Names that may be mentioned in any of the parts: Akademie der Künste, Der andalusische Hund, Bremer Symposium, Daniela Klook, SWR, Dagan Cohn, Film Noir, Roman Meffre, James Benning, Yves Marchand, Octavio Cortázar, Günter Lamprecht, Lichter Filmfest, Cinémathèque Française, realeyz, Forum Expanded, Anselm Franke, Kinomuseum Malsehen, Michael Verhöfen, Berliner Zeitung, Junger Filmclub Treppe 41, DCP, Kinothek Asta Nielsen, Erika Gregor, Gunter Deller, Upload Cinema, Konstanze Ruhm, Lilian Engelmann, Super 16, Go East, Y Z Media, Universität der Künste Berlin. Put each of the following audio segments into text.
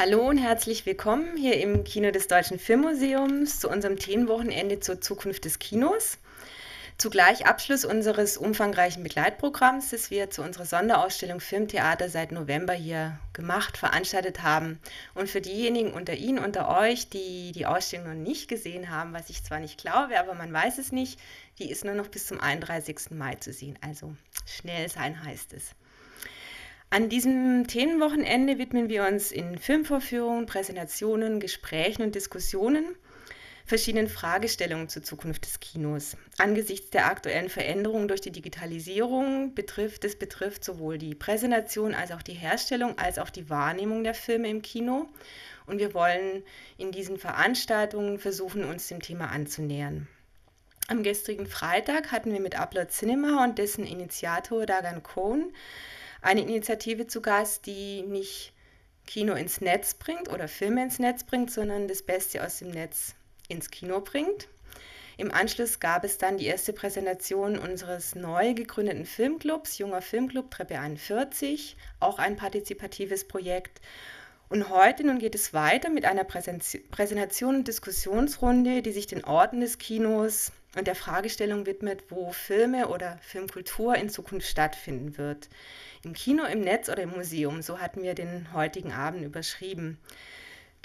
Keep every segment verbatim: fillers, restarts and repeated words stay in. Hallo und herzlich willkommen hier im Kino des Deutschen Filmmuseums zu unserem Themenwochenende zur Zukunft des Kinos. Zugleich Abschluss unseres umfangreichen Begleitprogramms, das wir zu unserer Sonderausstellung Filmtheater seit November hier gemacht, veranstaltet haben. Und für diejenigen unter Ihnen, unter euch, die die Ausstellung noch nicht gesehen haben, was ich zwar nicht glaube, aber man weiß es nicht, die ist nur noch bis zum einunddreißigsten Mai zu sehen. Also schnell sein heißt es. An diesem Themenwochenende widmen wir uns in Filmvorführungen, Präsentationen, Gesprächen und Diskussionen verschiedenen Fragestellungen zur Zukunft des Kinos. Angesichts der aktuellen Veränderungen durch die Digitalisierung betrifft es betrifft sowohl die Präsentation als auch die Herstellung als auch die Wahrnehmung der Filme im Kino. Und wir wollen in diesen Veranstaltungen versuchen, uns dem Thema anzunähern. Am gestrigen Freitag hatten wir mit Upload Cinema und dessen Initiator Dagan Cohn eine Initiative zu Gast, die nicht Kino ins Netz bringt oder Filme ins Netz bringt, sondern das Beste aus dem Netz ins Kino bringt. Im Anschluss gab es dann die erste Präsentation unseres neu gegründeten Filmclubs, Junger Filmclub Treppe einundvierzig, auch ein partizipatives Projekt. Und heute nun geht es weiter mit einer Präsentation und Diskussionsrunde, die sich den Orten des Kinos und der Fragestellung widmet, wo Filme oder Filmkultur in Zukunft stattfinden wird. Im Kino, im Netz oder im Museum, so hatten wir den heutigen Abend überschrieben.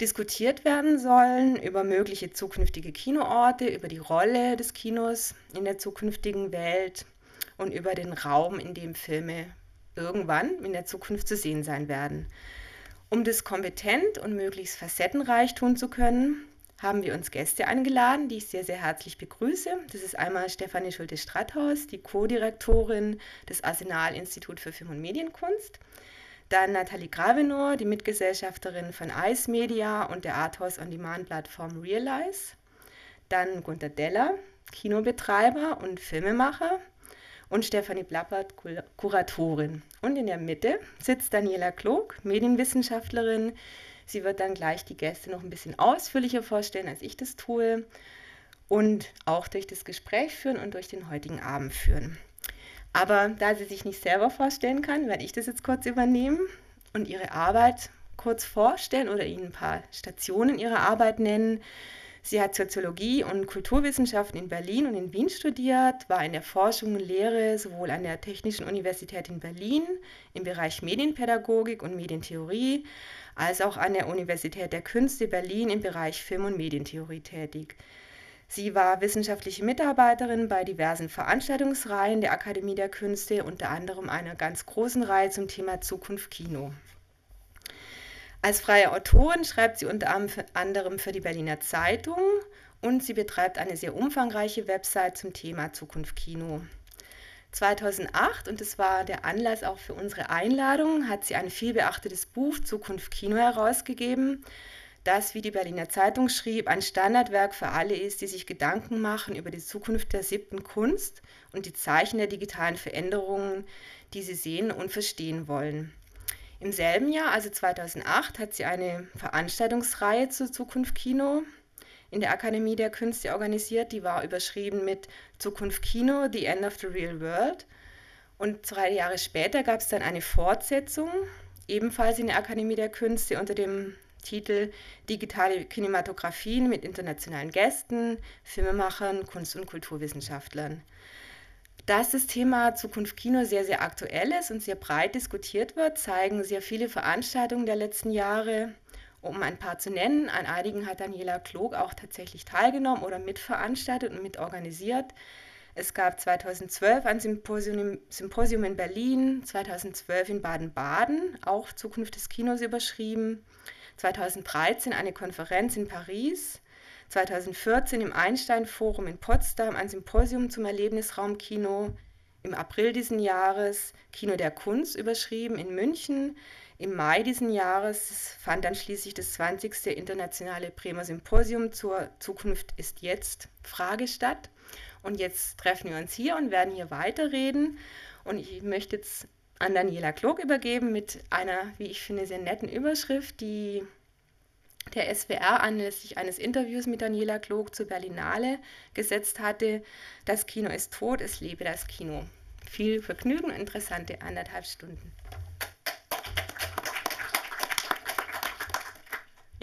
Diskutiert werden sollen über mögliche zukünftige Kinoorte, über die Rolle des Kinos in der zukünftigen Welt und über den Raum, in dem Filme irgendwann in der Zukunft zu sehen sein werden. Um das kompetent und möglichst facettenreich tun zu können, haben wir uns Gäste eingeladen, die ich sehr, sehr herzlich begrüße. Das ist einmal Stefanie Schulte Strathaus, die Co-Direktorin des Arsenal-Institut für Film und Medienkunst. Dann Nathalie Gravenor, die Mitgesellschafterin von Ice Media und der Arthouse-on-Demand-Plattform realeyz. Dann Gunter Deller, Kinobetreiber und Filmemacher. Und Stefanie Plappert, Kuratorin. Und in der Mitte sitzt Daniela Klook, Medienwissenschaftlerin. Sie wird dann gleich die Gäste noch ein bisschen ausführlicher vorstellen, als ich das tue. Und auch durch das Gespräch führen und durch den heutigen Abend führen. Aber da sie sich nicht selber vorstellen kann, werde ich das jetzt kurz übernehmen und ihre Arbeit kurz vorstellen oder Ihnen ein paar Stationen ihrer Arbeit nennen. Sie hat Soziologie und Kulturwissenschaften in Berlin und in Wien studiert, war in der Forschung und Lehre sowohl an der Technischen Universität in Berlin im Bereich Medienpädagogik und Medientheorie als auch an der Universität der Künste Berlin im Bereich Film- und Medientheorie tätig. Sie war wissenschaftliche Mitarbeiterin bei diversen Veranstaltungsreihen der Akademie der Künste, unter anderem einer ganz großen Reihe zum Thema Zukunft Kino. Als freie Autorin schreibt sie unter anderem für die Berliner Zeitung und sie betreibt eine sehr umfangreiche Website zum Thema Zukunft Kino. zweitausendacht, und das war der Anlass auch für unsere Einladung, hat sie ein vielbeachtetes Buch Zukunft Kino herausgegeben, das, wie die Berliner Zeitung schrieb, ein Standardwerk für alle ist, die sich Gedanken machen über die Zukunft der siebten Kunst und die Zeichen der digitalen Veränderungen, die sie sehen und verstehen wollen. Im selben Jahr, also zweitausendacht, hat sie eine Veranstaltungsreihe zur Zukunft Kino in der Akademie der Künste organisiert. Die war überschrieben mit Zukunft Kino, The End of the Real World. Und drei Jahre später gab es dann eine Fortsetzung, ebenfalls in der Akademie der Künste unter dem Titel Digitale Kinematografien mit internationalen Gästen, Filmemachern, Kunst- und Kulturwissenschaftlern. Dass das Thema Zukunft Kino sehr, sehr aktuell ist und sehr breit diskutiert wird, zeigen sehr viele Veranstaltungen der letzten Jahre. Um ein paar zu nennen, an einigen hat Daniela Klook auch tatsächlich teilgenommen oder mitveranstaltet und mitorganisiert. Es gab zweitausendzwölf ein Symposium, Symposium in Berlin, zweitausendzwölf in Baden-Baden, auch Zukunft des Kinos überschrieben. zweitausenddreizehn eine Konferenz in Paris, zweitausendvierzehn im Einstein-Forum in Potsdam ein Symposium zum Erlebnisraum Kino, im April diesen Jahres Kino der Kunst überschrieben in München, im Mai diesen Jahres fand dann schließlich das zwanzigste internationale Bremer Symposium zur Zukunft ist jetzt Frage statt. Und jetzt treffen wir uns hier und werden hier weiterreden und ich möchte jetzt an Daniela Klook übergeben mit einer, wie ich finde, sehr netten Überschrift, die der S W R anlässlich eines Interviews mit Daniela Klook zur Berlinale gesetzt hatte. Das Kino ist tot, es lebe das Kino. Viel Vergnügen, interessante anderthalb Stunden.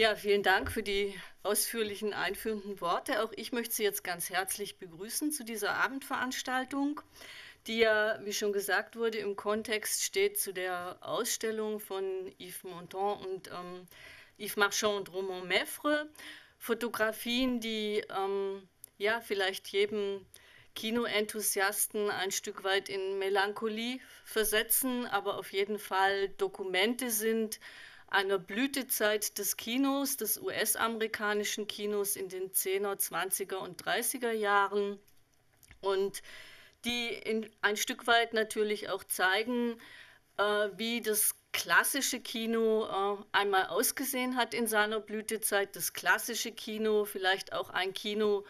Ja, vielen Dank für die ausführlichen einführenden Worte. Auch ich möchte Sie jetzt ganz herzlich begrüßen zu dieser Abendveranstaltung, die ja, wie schon gesagt wurde, im Kontext steht zu der Ausstellung von Yves Montand und ähm, Yves Marchand und Roman Meffre. Fotografien, die ähm, ja, vielleicht jedem Kinoenthusiasten ein Stück weit in Melancholie versetzen, aber auf jeden Fall Dokumente sind einer Blütezeit des Kinos, des U S-amerikanischen Kinos in den zehner, zwanziger und dreißiger Jahren, und die in, ein Stück weit natürlich auch zeigen, äh, wie das klassische Kino äh, einmal ausgesehen hat in seiner Blütezeit. Das klassische Kino, vielleicht auch ein Kino,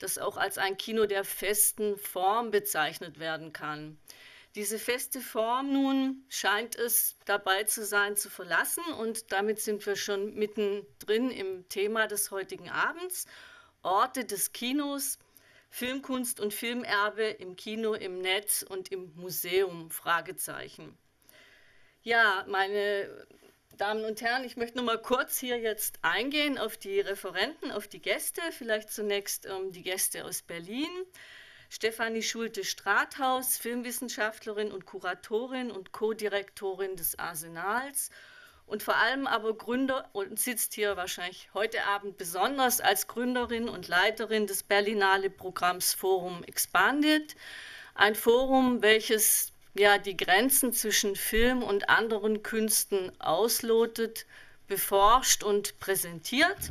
das auch als ein Kino der festen Form bezeichnet werden kann. Diese feste Form nun scheint es dabei zu sein, zu verlassen, und damit sind wir schon mittendrin im Thema des heutigen Abends: Orte des Kinos, Filmkunst und Filmerbe im Kino, im Netz und im Museum, Fragezeichen. Ja, meine Damen und Herren, ich möchte noch mal kurz hier jetzt eingehen auf die Referenten, auf die Gäste. Vielleicht zunächst ähm, die Gäste aus Berlin. Stefanie Schulte Strathaus, Filmwissenschaftlerin und Kuratorin und Co-Direktorin des Arsenals und vor allem aber Gründer und sitzt hier wahrscheinlich heute Abend besonders als Gründerin und Leiterin des Berlinale-Programms Forum Expanded, ein Forum, welches ja die Grenzen zwischen Film und anderen Künsten auslotet, beforscht und präsentiert.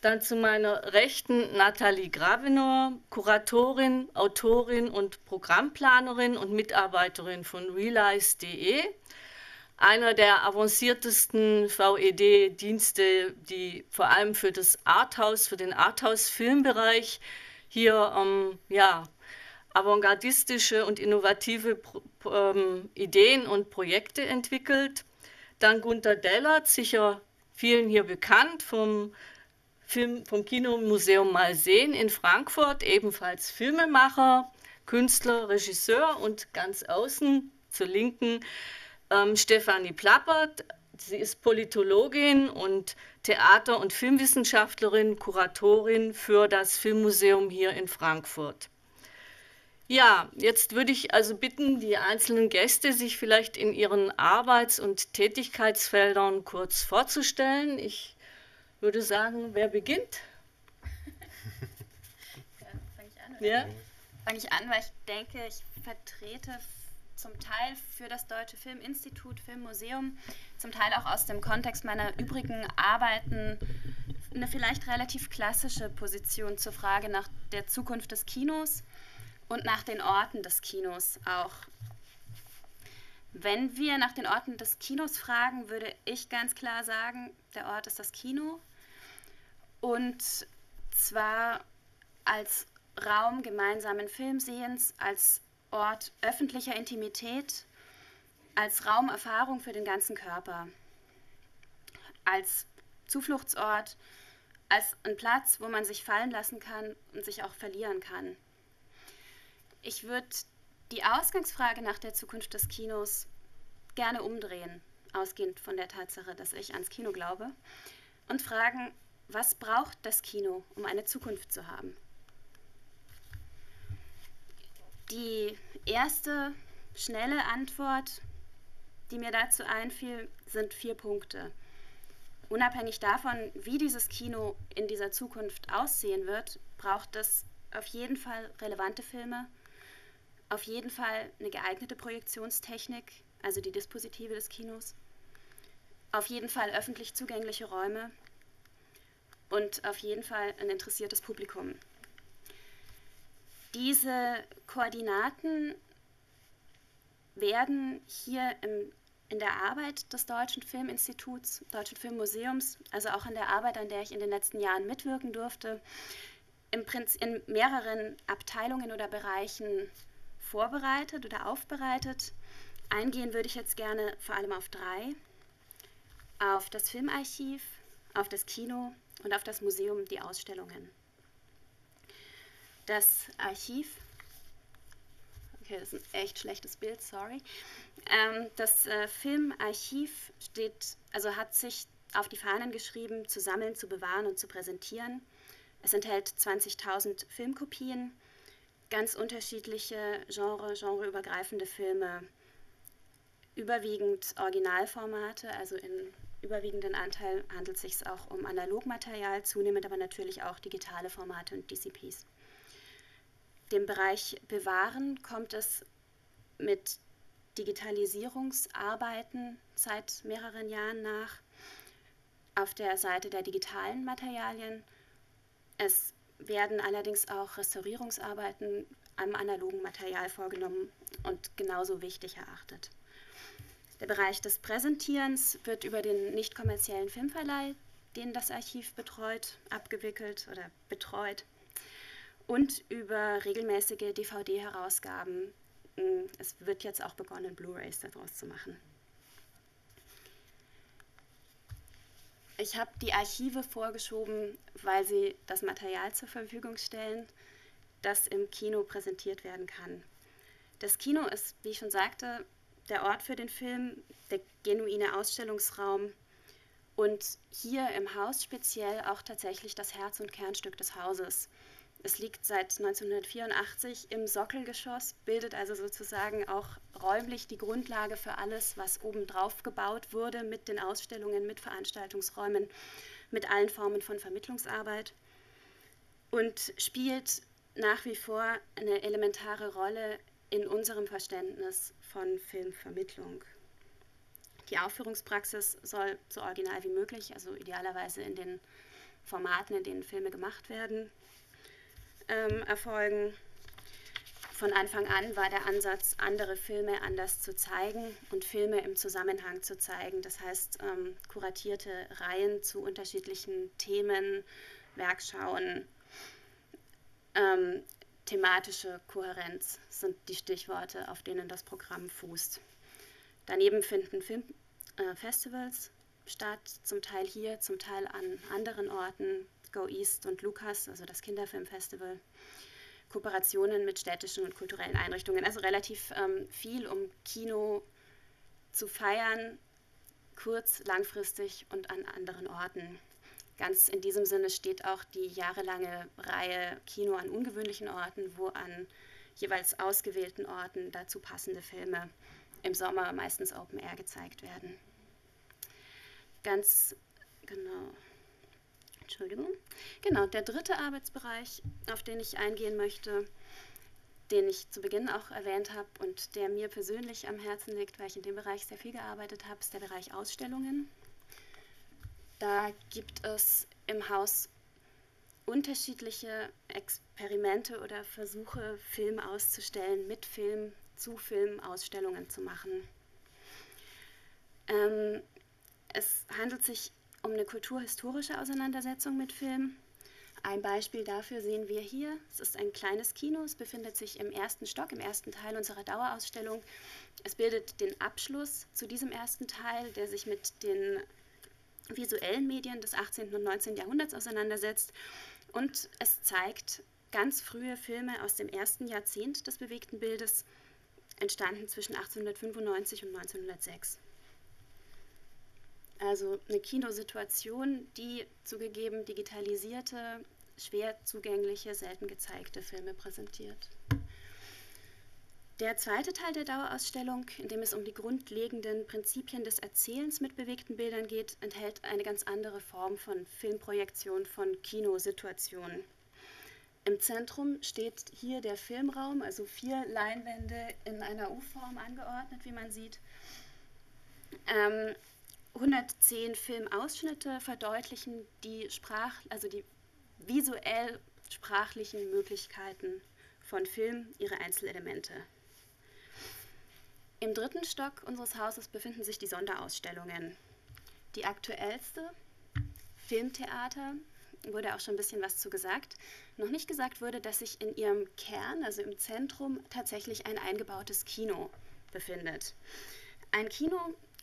Dann zu meiner Rechten Nathalie Gravenor, Kuratorin, Autorin und Programmplanerin und Mitarbeiterin von realeyz punkt de, einer der avanciertesten V E D-Dienste, die vor allem für das Arthouse, für den Arthouse-Filmbereich hier ähm, ja, avantgardistische und innovative ähm, Ideen und Projekte entwickelt. Dann Gunter Deller, sicher vielen hier bekannt, vom Film vom Kinomuseum Malsehen in Frankfurt, ebenfalls Filmemacher, Künstler, Regisseur, und ganz außen zur Linken ähm, Stefanie Plappert. Sie ist Politologin und Theater- und Filmwissenschaftlerin, Kuratorin für das Filmmuseum hier in Frankfurt. Ja, jetzt würde ich also bitten, die einzelnen Gäste sich vielleicht in ihren Arbeits- und Tätigkeitsfeldern kurz vorzustellen. Ich Ich würde sagen, wer beginnt? Fange ich an? Oder? Ja. Fange ich an, weil ich denke, ich vertrete zum Teil für das Deutsche Filminstitut, Filmmuseum, zum Teil auch aus dem Kontext meiner übrigen Arbeiten eine vielleicht relativ klassische Position zur Frage nach der Zukunft des Kinos und nach den Orten des Kinos auch. Wenn wir nach den Orten des Kinos fragen, würde ich ganz klar sagen, der Ort ist das Kino. Und zwar als Raum gemeinsamen Filmsehens, als Ort öffentlicher Intimität, als Raumerfahrung für den ganzen Körper, als Zufluchtsort, als ein Platz, wo man sich fallen lassen kann und sich auch verlieren kann. Ich würde die Ausgangsfrage nach der Zukunft des Kinos gerne umdrehen, ausgehend von der Tatsache, dass ich ans Kino glaube, und fragen, was braucht das Kino, um eine Zukunft zu haben? Die erste schnelle Antwort, die mir dazu einfiel, sind vier Punkte. Unabhängig davon, wie dieses Kino in dieser Zukunft aussehen wird, braucht es auf jeden Fall relevante Filme, auf jeden Fall eine geeignete Projektionstechnik, also die Dispositive des Kinos, auf jeden Fall öffentlich zugängliche Räume und auf jeden Fall ein interessiertes Publikum. Diese Koordinaten werden hier im, in der Arbeit des Deutschen Filminstituts, Deutschen Filmmuseums, also auch in der Arbeit, an der ich in den letzten Jahren mitwirken durfte, im Prinzip in mehreren Abteilungen oder Bereichen vorbereitet oder aufbereitet. Eingehen würde ich jetzt gerne vor allem auf drei: auf das Filmarchiv, auf das Kino und auf das Museum, die Ausstellungen. Das Archiv, okay, das ist ein echt schlechtes Bild, sorry. Ähm, das äh, Filmarchiv steht, also hat sich auf die Fahnen geschrieben, zu sammeln, zu bewahren und zu präsentieren. Es enthält zwanzigtausend Filmkopien, ganz unterschiedliche Genre, genreübergreifende Filme, überwiegend Originalformate, also in überwiegenden Anteil handelt es sich auch um Analogmaterial, zunehmend aber natürlich auch digitale Formate und D C Ps. Dem Bereich Bewahren kommt es mit Digitalisierungsarbeiten seit mehreren Jahren nach, auf der Seite der digitalen Materialien. Es werden allerdings auch Restaurierungsarbeiten am analogen Material vorgenommen und genauso wichtig erachtet. Der Bereich des Präsentierens wird über den nicht kommerziellen Filmverleih, den das Archiv betreut, abgewickelt oder betreut und über regelmäßige D V D-Herausgaben. Es wird jetzt auch begonnen, Blu-rays daraus zu machen. Ich habe die Archive vorgeschoben, weil sie das Material zur Verfügung stellen, das im Kino präsentiert werden kann. Das Kino ist, wie ich schon sagte, der Ort für den Film, der genuine Ausstellungsraum und hier im Haus speziell auch tatsächlich das Herz und Kernstück des Hauses. Es liegt seit neunzehnhundertvierundachtzig im Sockelgeschoss, bildet also sozusagen auch räumlich die Grundlage für alles, was obendrauf gebaut wurde, mit den Ausstellungen, mit Veranstaltungsräumen, mit allen Formen von Vermittlungsarbeit und spielt nach wie vor eine elementare Rolle in unserem Verständnis von Filmvermittlung. Die Aufführungspraxis soll so original wie möglich, also idealerweise in den Formaten, in denen Filme gemacht werden, erfolgen. Von Anfang an war der Ansatz, andere Filme anders zu zeigen und Filme im Zusammenhang zu zeigen. Das heißt, ähm, kuratierte Reihen zu unterschiedlichen Themen, Werkschauen, ähm, thematische Kohärenz sind die Stichworte, auf denen das Programm fußt. Daneben finden Filmfestivals äh, statt, zum Teil hier, zum Teil an anderen Orten. Go East und Lukas, also das Kinderfilmfestival, Kooperationen mit städtischen und kulturellen Einrichtungen, also relativ ähm, viel, um Kino zu feiern, kurz, langfristig und an anderen Orten. Ganz in diesem Sinne steht auch die jahrelange Reihe Kino an ungewöhnlichen Orten, wo an jeweils ausgewählten Orten dazu passende Filme im Sommer meistens Open Air gezeigt werden. Ganz genau. Entschuldigung. Genau, der dritte Arbeitsbereich, auf den ich eingehen möchte, den ich zu Beginn auch erwähnt habe und der mir persönlich am Herzen liegt, weil ich in dem Bereich sehr viel gearbeitet habe, ist der Bereich Ausstellungen. Da gibt es im Haus unterschiedliche Experimente oder Versuche, Film auszustellen, mit Film, zu Film Ausstellungen zu machen. Ähm, es handelt sich um eine kulturhistorische Auseinandersetzung mit Film. Ein Beispiel dafür sehen wir hier. Es ist ein kleines Kino, es befindet sich im ersten Stock, im ersten Teil unserer Dauerausstellung. Es bildet den Abschluss zu diesem ersten Teil, der sich mit den visuellen Medien des achtzehnten und neunzehnten Jahrhunderts auseinandersetzt. Und es zeigt ganz frühe Filme aus dem ersten Jahrzehnt des bewegten Bildes, entstanden zwischen achtzehnhundertfünfundneunzig und neunzehnhundertsechs. Also eine Kinosituation, die zugegeben digitalisierte, schwer zugängliche, selten gezeigte Filme präsentiert. Der zweite Teil der Dauerausstellung, in dem es um die grundlegenden Prinzipien des Erzählens mit bewegten Bildern geht, enthält eine ganz andere Form von Filmprojektion, von Kinosituationen. Im Zentrum steht hier der Filmraum, also vier Leinwände in einer U-Form angeordnet, wie man sieht. Ähm, hundertzehn Filmausschnitte verdeutlichen die Sprach, also die visuell sprachlichen Möglichkeiten von Film, ihre Einzelelemente. Im dritten Stock unseres Hauses befinden sich die Sonderausstellungen. Die aktuellste, Filmtheater, wurde auch schon ein bisschen was zu gesagt. Noch nicht gesagt wurde, dass sich in ihrem Kern, also im Zentrum, tatsächlich ein eingebautes Kino befindet. Ein Kino,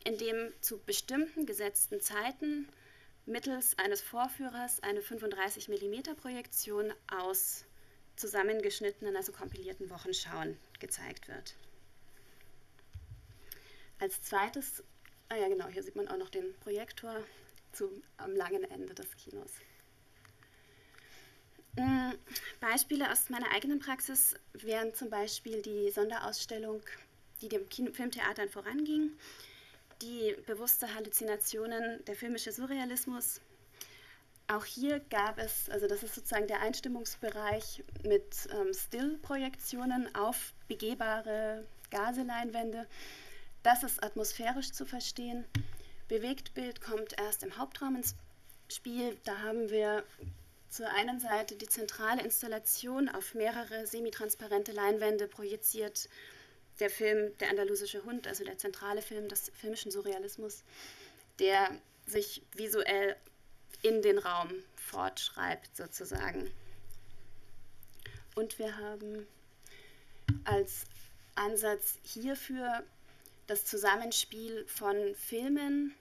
in dem zu bestimmten gesetzten Zeiten mittels eines Vorführers eine fünfunddreißig Millimeter Projektion aus zusammengeschnittenen, also kompilierten Wochenschauen gezeigt wird. Als zweites, ah ja genau, hier sieht man auch noch den Projektor. zum, am langen Ende des Kinos. Beispiele aus meiner eigenen Praxis wären zum Beispiel die Sonderausstellung, die dem Kino- Filmtheatern voranging, die bewusste Halluzinationen, der filmische Surrealismus. Auch hier gab es, also das ist sozusagen der Einstimmungsbereich mit ähm, Still-Projektionen auf begehbare Gaseleinwände. Das ist atmosphärisch zu verstehen. Bewegtbild kommt erst im Hauptraum ins Spiel. Da haben wir zur einen Seite die zentrale Installation auf mehrere semitransparente Leinwände projiziert, der Film Der andalusische Hund, also der zentrale Film des filmischen Surrealismus, der sich visuell in den Raum fortschreibt sozusagen. Und wir haben als Ansatz hierfür das Zusammenspiel von Filmen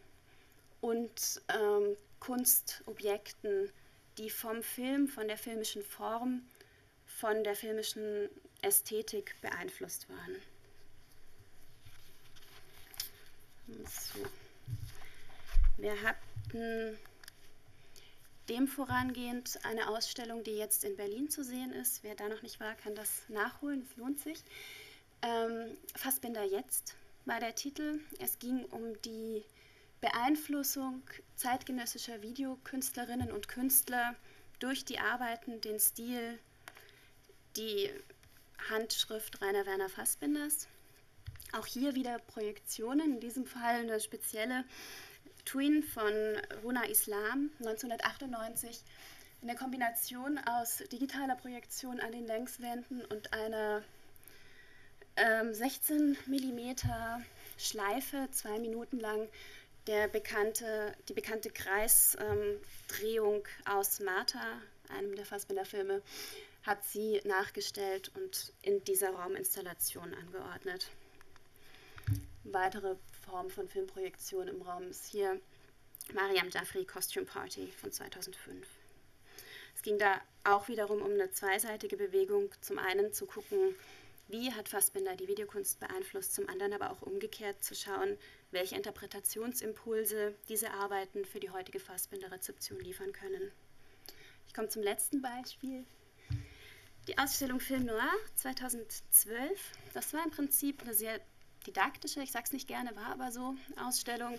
und ähm, Kunstobjekten, die vom Film, von der filmischen Form, von der filmischen Ästhetik beeinflusst waren. So. Wir hatten dem vorangehend eine Ausstellung, die jetzt in Berlin zu sehen ist. Wer da noch nicht war, kann das nachholen, es lohnt sich. Ähm, Fassbinder jetzt war der Titel. Es ging um die Beeinflussung zeitgenössischer Videokünstlerinnen und Künstler durch die Arbeiten, den Stil, die Handschrift Rainer Werner Fassbinders. Auch hier wieder Projektionen, in diesem Fall eine spezielle Twin von Rona Islam, neunzehnhundertachtundneunzig. Eine Kombination aus digitaler Projektion an den Längswänden und einer ähm, sechzehn Millimeter Schleife, zwei Minuten lang, der bekannte, die bekannte Kreisdrehung ähm, aus Martha, einem der Fassbinder-Filme, hat sie nachgestellt und in dieser Rauminstallation angeordnet. Weitere Form von Filmprojektion im Raum ist hier Mariam Jaffri Costume Party von zweitausendfünf. Es ging da auch wiederum um eine zweiseitige Bewegung, zum einen zu gucken, wie hat Fassbinder die Videokunst beeinflusst, zum anderen aber auch umgekehrt zu schauen, welche Interpretationsimpulse diese Arbeiten für die heutige Fassbinder-Rezeption liefern können. Ich komme zum letzten Beispiel. Die Ausstellung Film Noir zweitausendzwölf, das war im Prinzip eine sehr didaktische, ich sage es nicht gerne, war aber so, Ausstellung,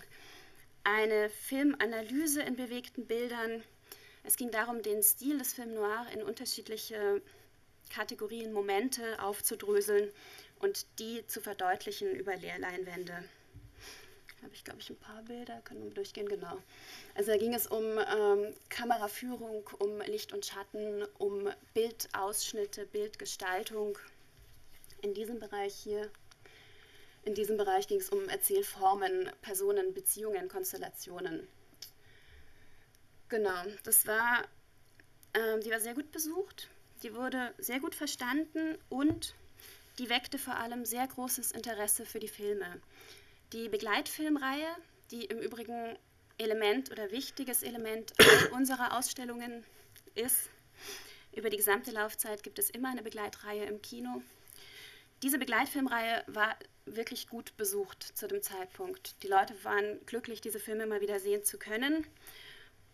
eine Filmanalyse in bewegten Bildern. Es ging darum, den Stil des Film Noir in unterschiedliche Kategorien, Momente aufzudröseln und die zu verdeutlichen über Leerleinwände. Da habe ich, glaube ich, ein paar Bilder, können wir durchgehen, genau. Also da ging es um ähm, Kameraführung, um Licht und Schatten, um Bildausschnitte, Bildgestaltung. In diesem Bereich hier, in diesem Bereich ging es um Erzählformen, Personen, Beziehungen, Konstellationen. Genau, das war, ähm, die war sehr gut besucht. Die wurde sehr gut verstanden und die weckte vor allem sehr großes Interesse für die Filme. Die Begleitfilmreihe, die im Übrigen Element oder wichtiges Element unserer Ausstellungen ist, über die gesamte Laufzeit gibt es immer eine Begleitreihe im Kino. Diese Begleitfilmreihe war wirklich gut besucht zu dem Zeitpunkt. Die Leute waren glücklich, diese Filme mal wieder sehen zu können.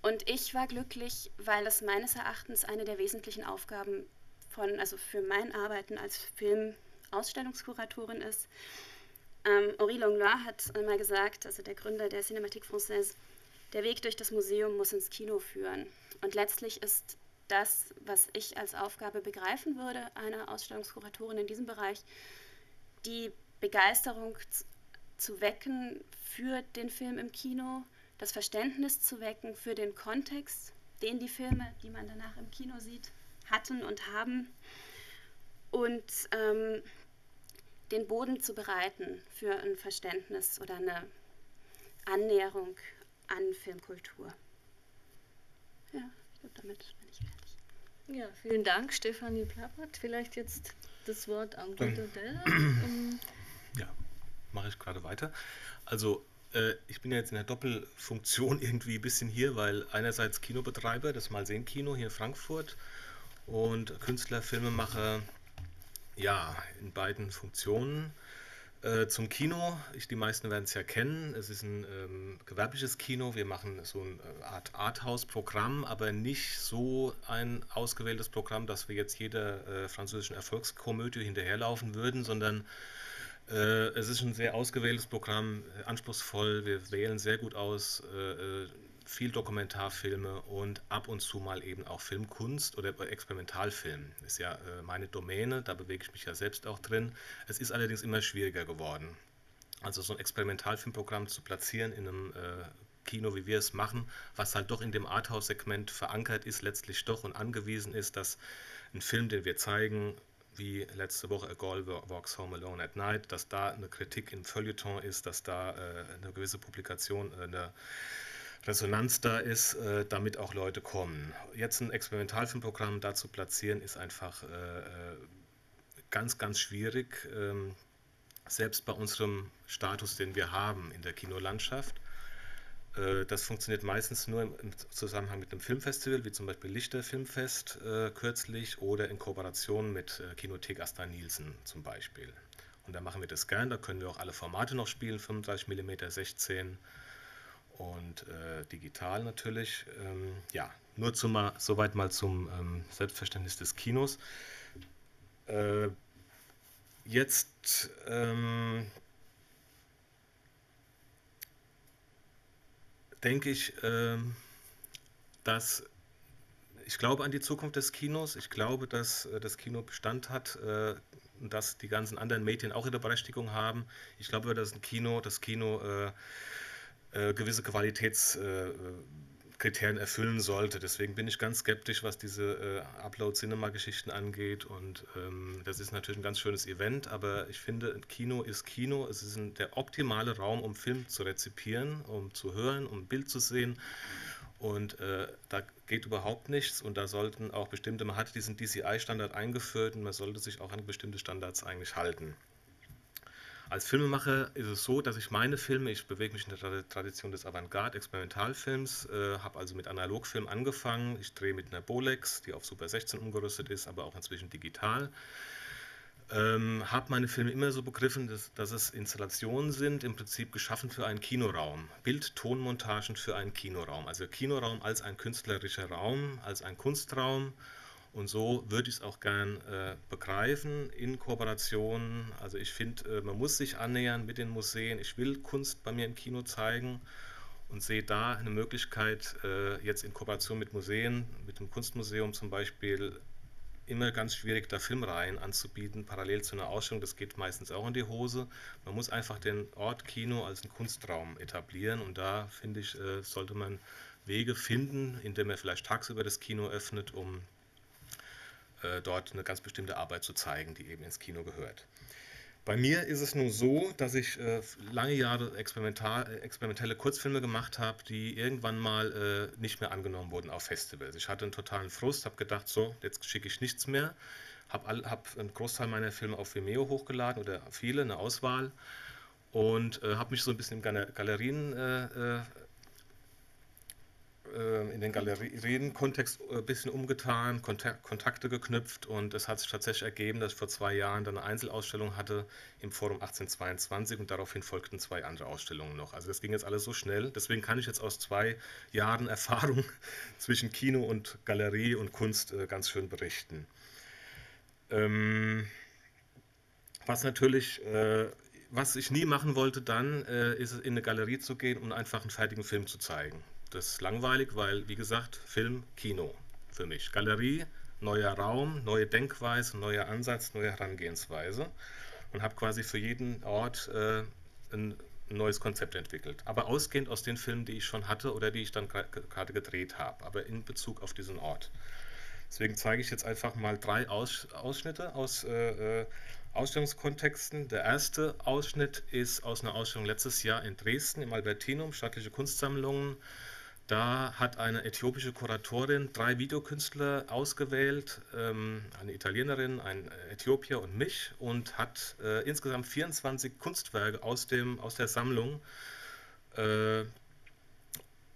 Und ich war glücklich, weil das meines Erachtens eine der wesentlichen Aufgaben von, also für mein Arbeiten als Filmausstellungskuratorin ist. Ähm, Henri Langlois hat einmal gesagt, also der Gründer der Cinémathèque Française, der Weg durch das Museum muss ins Kino führen. Und letztlich ist das, was ich als Aufgabe begreifen würde, einer Ausstellungskuratorin in diesem Bereich, die Begeisterung zu wecken für den Film im Kino, das Verständnis zu wecken für den Kontext, den die Filme, die man danach im Kino sieht, hatten und haben, und ähm, den Boden zu bereiten für ein Verständnis oder eine Annäherung an Filmkultur. Ja, ich glaube, damit bin ich fertig. Ja, vielen Dank, Stefanie Plappert. Vielleicht jetzt das Wort an Gunter Deller. Ja, mache ich gerade weiter. Also ich bin ja jetzt in der Doppelfunktion irgendwie ein bisschen hier, weil einerseits Kinobetreiber, das Malsehen-Kino hier in Frankfurt, und Künstler, Filmemacher, ja, in beiden Funktionen. Äh, zum Kino, ich, die meisten werden es ja kennen, es ist ein ähm, gewerbliches Kino, wir machen so eine Art Arthouse-Programm, aber nicht so ein ausgewähltes Programm, dass wir jetzt jeder äh, französischen Erfolgskomödie hinterherlaufen würden, sondern äh, es ist ein sehr ausgewähltes Programm, anspruchsvoll, wir wählen sehr gut aus, äh, viel Dokumentarfilme und ab und zu mal eben auch Filmkunst oder Experimentalfilm. Ist ja äh, meine Domäne, da bewege ich mich ja selbst auch drin. Es ist allerdings immer schwieriger geworden. Also so ein Experimentalfilmprogramm zu platzieren in einem äh, Kino, wie wir es machen, was halt doch in dem Arthouse-Segment verankert ist, letztlich doch und angewiesen ist, dass ein Film, den wir zeigen, wie letzte Woche A Girl Walks Home Alone at Night, dass da eine Kritik im Feuilleton ist, dass da äh, eine gewisse Publikation, äh, eine Resonanz da ist, äh, damit auch Leute kommen. Jetzt ein Experimentalfilmprogramm da zu platzieren, ist einfach äh, ganz, ganz schwierig, ähm, selbst bei unserem Status, den wir haben in der Kinolandschaft. Äh, das funktioniert meistens nur im, im Zusammenhang mit einem Filmfestival, wie zum Beispiel Lichter Filmfest äh, kürzlich oder in Kooperation mit äh, Kinothek Asta Nielsen zum Beispiel. Und da machen wir das gern, da können wir auch alle Formate noch spielen, fünfunddreißig Millimeter, sechzehn und äh, digital natürlich. Ähm, ja, nur zum, soweit mal zum ähm, Selbstverständnis des Kinos. Äh, jetzt ähm, denke ich, äh, dass ich glaube an die Zukunft des Kinos. Ich glaube, dass äh, das Kino Bestand hat, äh, dass die ganzen anderen Medien auch ihre Berechtigung haben. Ich glaube, dass ein Kino, das Kino äh, gewisse Qualitätskriterien erfüllen sollte. Deswegen bin ich ganz skeptisch, was diese Upload-Cinema-Geschichten angeht. Und ähm, das ist natürlich ein ganz schönes Event, aber ich finde, Kino ist Kino. Es ist ein, der optimale Raum, um Film zu rezipieren, um zu hören, um Bild zu sehen. Und äh, da geht überhaupt nichts und da sollten auch bestimmte, man hat diesen D C I-Standard eingeführt und man sollte sich auch an bestimmte Standards eigentlich halten. Als Filmemacher ist es so, dass ich meine Filme, ich bewege mich in der Tradition des Avantgarde-Experimentalfilms, äh, habe also mit Analogfilm angefangen. Ich drehe mit einer Bolex, die auf Super sechzehn umgerüstet ist, aber auch inzwischen digital. Ähm, habe meine Filme immer so begriffen, dass, dass es Installationen sind, im Prinzip geschaffen für einen Kinoraum. Bild-Tonmontagen für einen Kinoraum. Also Kinoraum als ein künstlerischer Raum, als ein Kunstraum. Und so würde ich es auch gern äh, begreifen in Kooperationen. Also ich finde, äh, man muss sich annähern mit den Museen. Ich will Kunst bei mir im Kino zeigen und sehe da eine Möglichkeit, äh, jetzt in Kooperation mit Museen, mit dem Kunstmuseum zum Beispiel, immer ganz schwierig, da Filmreihen anzubieten, parallel zu einer Ausstellung. Das geht meistens auch in die Hose. Man muss einfach den Ort Kino als einen Kunstraum etablieren. Und da, finde ich, äh, sollte man Wege finden, indem er vielleicht tagsüber das Kino öffnet, um dort eine ganz bestimmte Arbeit zu zeigen, die eben ins Kino gehört. Bei mir ist es nun so, dass ich äh, lange Jahre experimental, experimentelle Kurzfilme gemacht habe, die irgendwann mal äh, nicht mehr angenommen wurden auf Festivals. Ich hatte einen totalen Frust, habe gedacht, so, jetzt schicke ich nichts mehr, habe hab einen Großteil meiner Filme auf Vimeo hochgeladen oder viele, eine Auswahl und äh, habe mich so ein bisschen in Gal- Galerien äh, äh, in den Galerien-Kontext ein bisschen umgetan, Kontakte geknüpft und es hat sich tatsächlich ergeben, dass ich vor zwei Jahren dann eine Einzelausstellung hatte im Forum achtzehnhundertzweiundzwanzig und daraufhin folgten zwei andere Ausstellungen noch. Also das ging jetzt alles so schnell, deswegen kann ich jetzt aus zwei Jahren Erfahrung zwischen Kino und Galerie und Kunst ganz schön berichten. Was natürlich... Was ich nie machen wollte dann, ist in eine Galerie zu gehen und einfach einen fertigen Film zu zeigen. Das ist langweilig, weil, wie gesagt, Film, Kino für mich. Galerie, neuer Raum, neue Denkweise, neuer Ansatz, neue Herangehensweise. Und habe quasi für jeden Ort äh, ein neues Konzept entwickelt. Aber ausgehend aus den Filmen, die ich schon hatte oder die ich dann gerade gedreht habe, aber in Bezug auf diesen Ort. Deswegen zeige ich jetzt einfach mal drei aus Ausschnitte aus äh, Ausstellungskontexten. Der erste Ausschnitt ist aus einer Ausstellung letztes Jahr in Dresden im Albertinum, staatliche Kunstsammlungen. Da hat eine äthiopische Kuratorin drei Videokünstler ausgewählt, eine Italienerin, ein Äthiopier und mich, und hat insgesamt vierundzwanzig Kunstwerke aus, dem, aus der Sammlung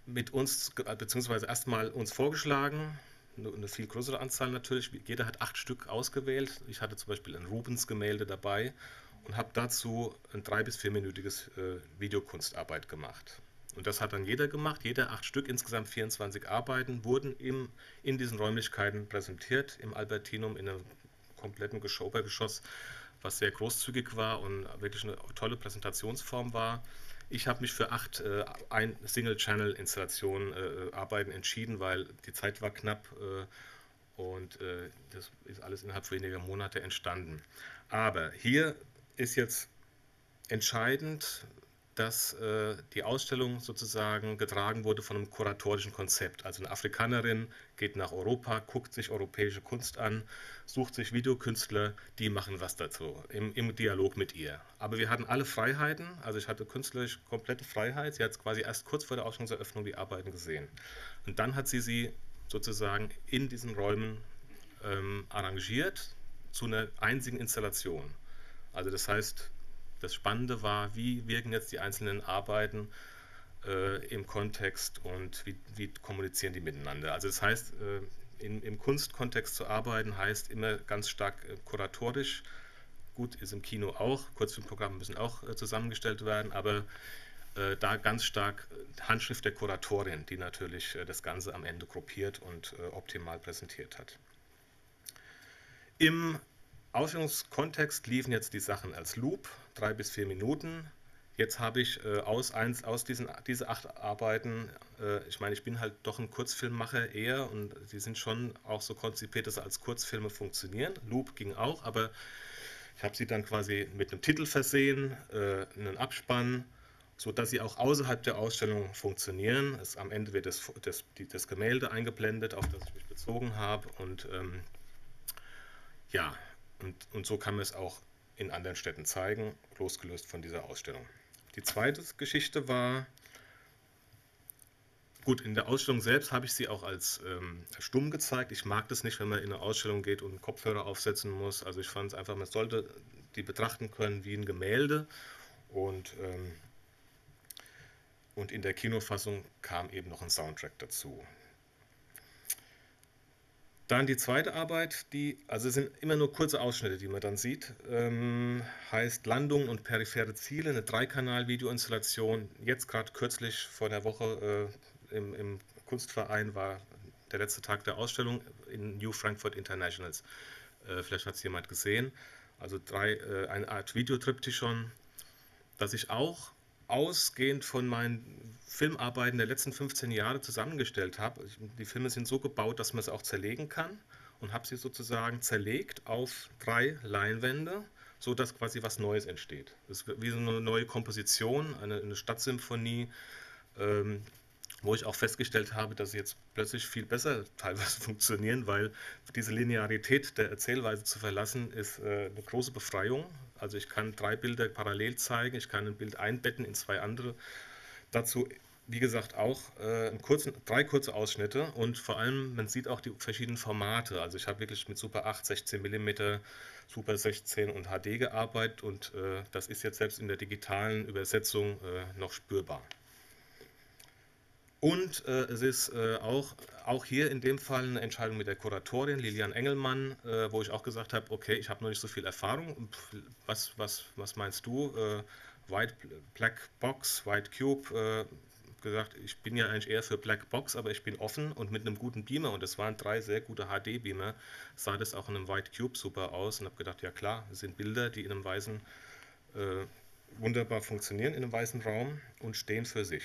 mit uns, beziehungsweise erstmal uns vorgeschlagen. Eine viel größere Anzahl natürlich. Jeder hat acht Stück ausgewählt. Ich hatte zum Beispiel ein Rubens-Gemälde dabei und habe dazu ein drei- bis vierminütiges äh, Videokunstarbeit gemacht. Und das hat dann jeder gemacht, jeder acht Stück, insgesamt vierundzwanzig Arbeiten wurden im, in diesen Räumlichkeiten präsentiert, im Albertinum, in einem kompletten Obergeschoss, was sehr großzügig war und wirklich eine tolle Präsentationsform war. Ich habe mich für acht äh, Single-Channel-Installationen äh, Arbeiten entschieden, weil die Zeit war knapp äh, und äh, das ist alles innerhalb weniger Monate entstanden. Aber hier ist jetzt entscheidend, dass äh, die Ausstellung sozusagen getragen wurde von einem kuratorischen Konzept. Also eine Afrikanerin geht nach Europa, guckt sich europäische Kunst an, sucht sich Videokünstler, die machen was dazu, im, im Dialog mit ihr. Aber wir hatten alle Freiheiten, also ich hatte künstlerisch komplette Freiheit. Sie hat quasi erst kurz vor der Ausstellungseröffnung die Arbeiten gesehen. Und dann hat sie sie sozusagen in diesen Räumen ähm, arrangiert zu einer einzigen Installation. Also das heißt, das Spannende war, wie wirken jetzt die einzelnen Arbeiten äh, im Kontext und wie, wie kommunizieren die miteinander. Also das heißt, äh, in, im Kunstkontext zu arbeiten, heißt immer ganz stark äh, kuratorisch. Gut, ist im Kino auch, Kurzfilmprogramme müssen auch äh, zusammengestellt werden, aber äh, da ganz stark Handschrift der Kuratorin, die natürlich äh, das Ganze am Ende gruppiert und äh, optimal präsentiert hat. Im Ausstellungskontext liefen jetzt die Sachen als Loop, drei bis vier Minuten. Jetzt habe ich äh, aus, eins, aus diesen diese acht Arbeiten, äh, ich meine, ich bin halt doch ein Kurzfilmmacher eher und die sind schon auch so konzipiert, dass sie als Kurzfilme funktionieren. Loop ging auch, aber ich habe sie dann quasi mit einem Titel versehen, äh, einen Abspann, sodass sie auch außerhalb der Ausstellung funktionieren. Es, am Ende wird das, das, die, das Gemälde eingeblendet, auf das ich mich bezogen habe und ähm, ja, Und, und so kann man es auch in anderen Städten zeigen, losgelöst von dieser Ausstellung. Die zweite Geschichte war, gut, in der Ausstellung selbst habe ich sie auch als ähm, stumm gezeigt. Ich mag das nicht, wenn man in eine Ausstellung geht und einen Kopfhörer aufsetzen muss. Also ich fand es einfach, man sollte die betrachten können wie ein Gemälde. Und, ähm, und in der Kinofassung kam eben noch ein Soundtrack dazu. Dann die zweite Arbeit, die, also es sind immer nur kurze Ausschnitte, die man dann sieht, ähm, heißt Landungen und periphere Ziele, eine Dreikanal-Videoinstallation. Jetzt gerade kürzlich vor der Woche äh, im, im Kunstverein war der letzte Tag der Ausstellung in New Frankfurt Internationals. Äh, vielleicht hat es jemand gesehen. Also drei, äh, eine Art Videotriptychon, das ich auch ausgehend von meinen Filmarbeiten der letzten fünfzehn Jahre zusammengestellt habe. Die Filme sind so gebaut, dass man es auch zerlegen kann und habe sie sozusagen zerlegt auf drei Leinwände, sodass quasi was Neues entsteht. Das ist wie so eine neue Komposition, eine, eine Stadtsymphonie, ähm, wo ich auch festgestellt habe, dass sie jetzt plötzlich viel besser teilweise funktionieren, weil diese Linearität der Erzählweise zu verlassen, ist äh, eine große Befreiung. Also ich kann drei Bilder parallel zeigen, ich kann ein Bild einbetten in zwei andere. Dazu, wie gesagt, auch äh, einen kurzen, drei kurze Ausschnitte und vor allem, man sieht auch die verschiedenen Formate. Also ich habe wirklich mit Super acht, sechzehn Millimeter, Super sechzehn und H D gearbeitet und äh, das ist jetzt selbst in der digitalen Übersetzung äh, noch spürbar. Und äh, es ist äh, auch, auch hier in dem Fall eine Entscheidung mit der Kuratorin Lilian Engelmann, äh, wo ich auch gesagt habe, okay, ich habe noch nicht so viel Erfahrung, was, was, was meinst du, äh, White Black Box, White Cube, äh, gesagt, ich bin ja eigentlich eher für Black Box, aber ich bin offen und mit einem guten Beamer, und es waren drei sehr gute H D-Beamer, sah das auch in einem White Cube super aus und habe gedacht, ja klar, es sind Bilder, die in einem weißen, äh, wunderbar funktionieren in einem weißen Raum und stehen für sich.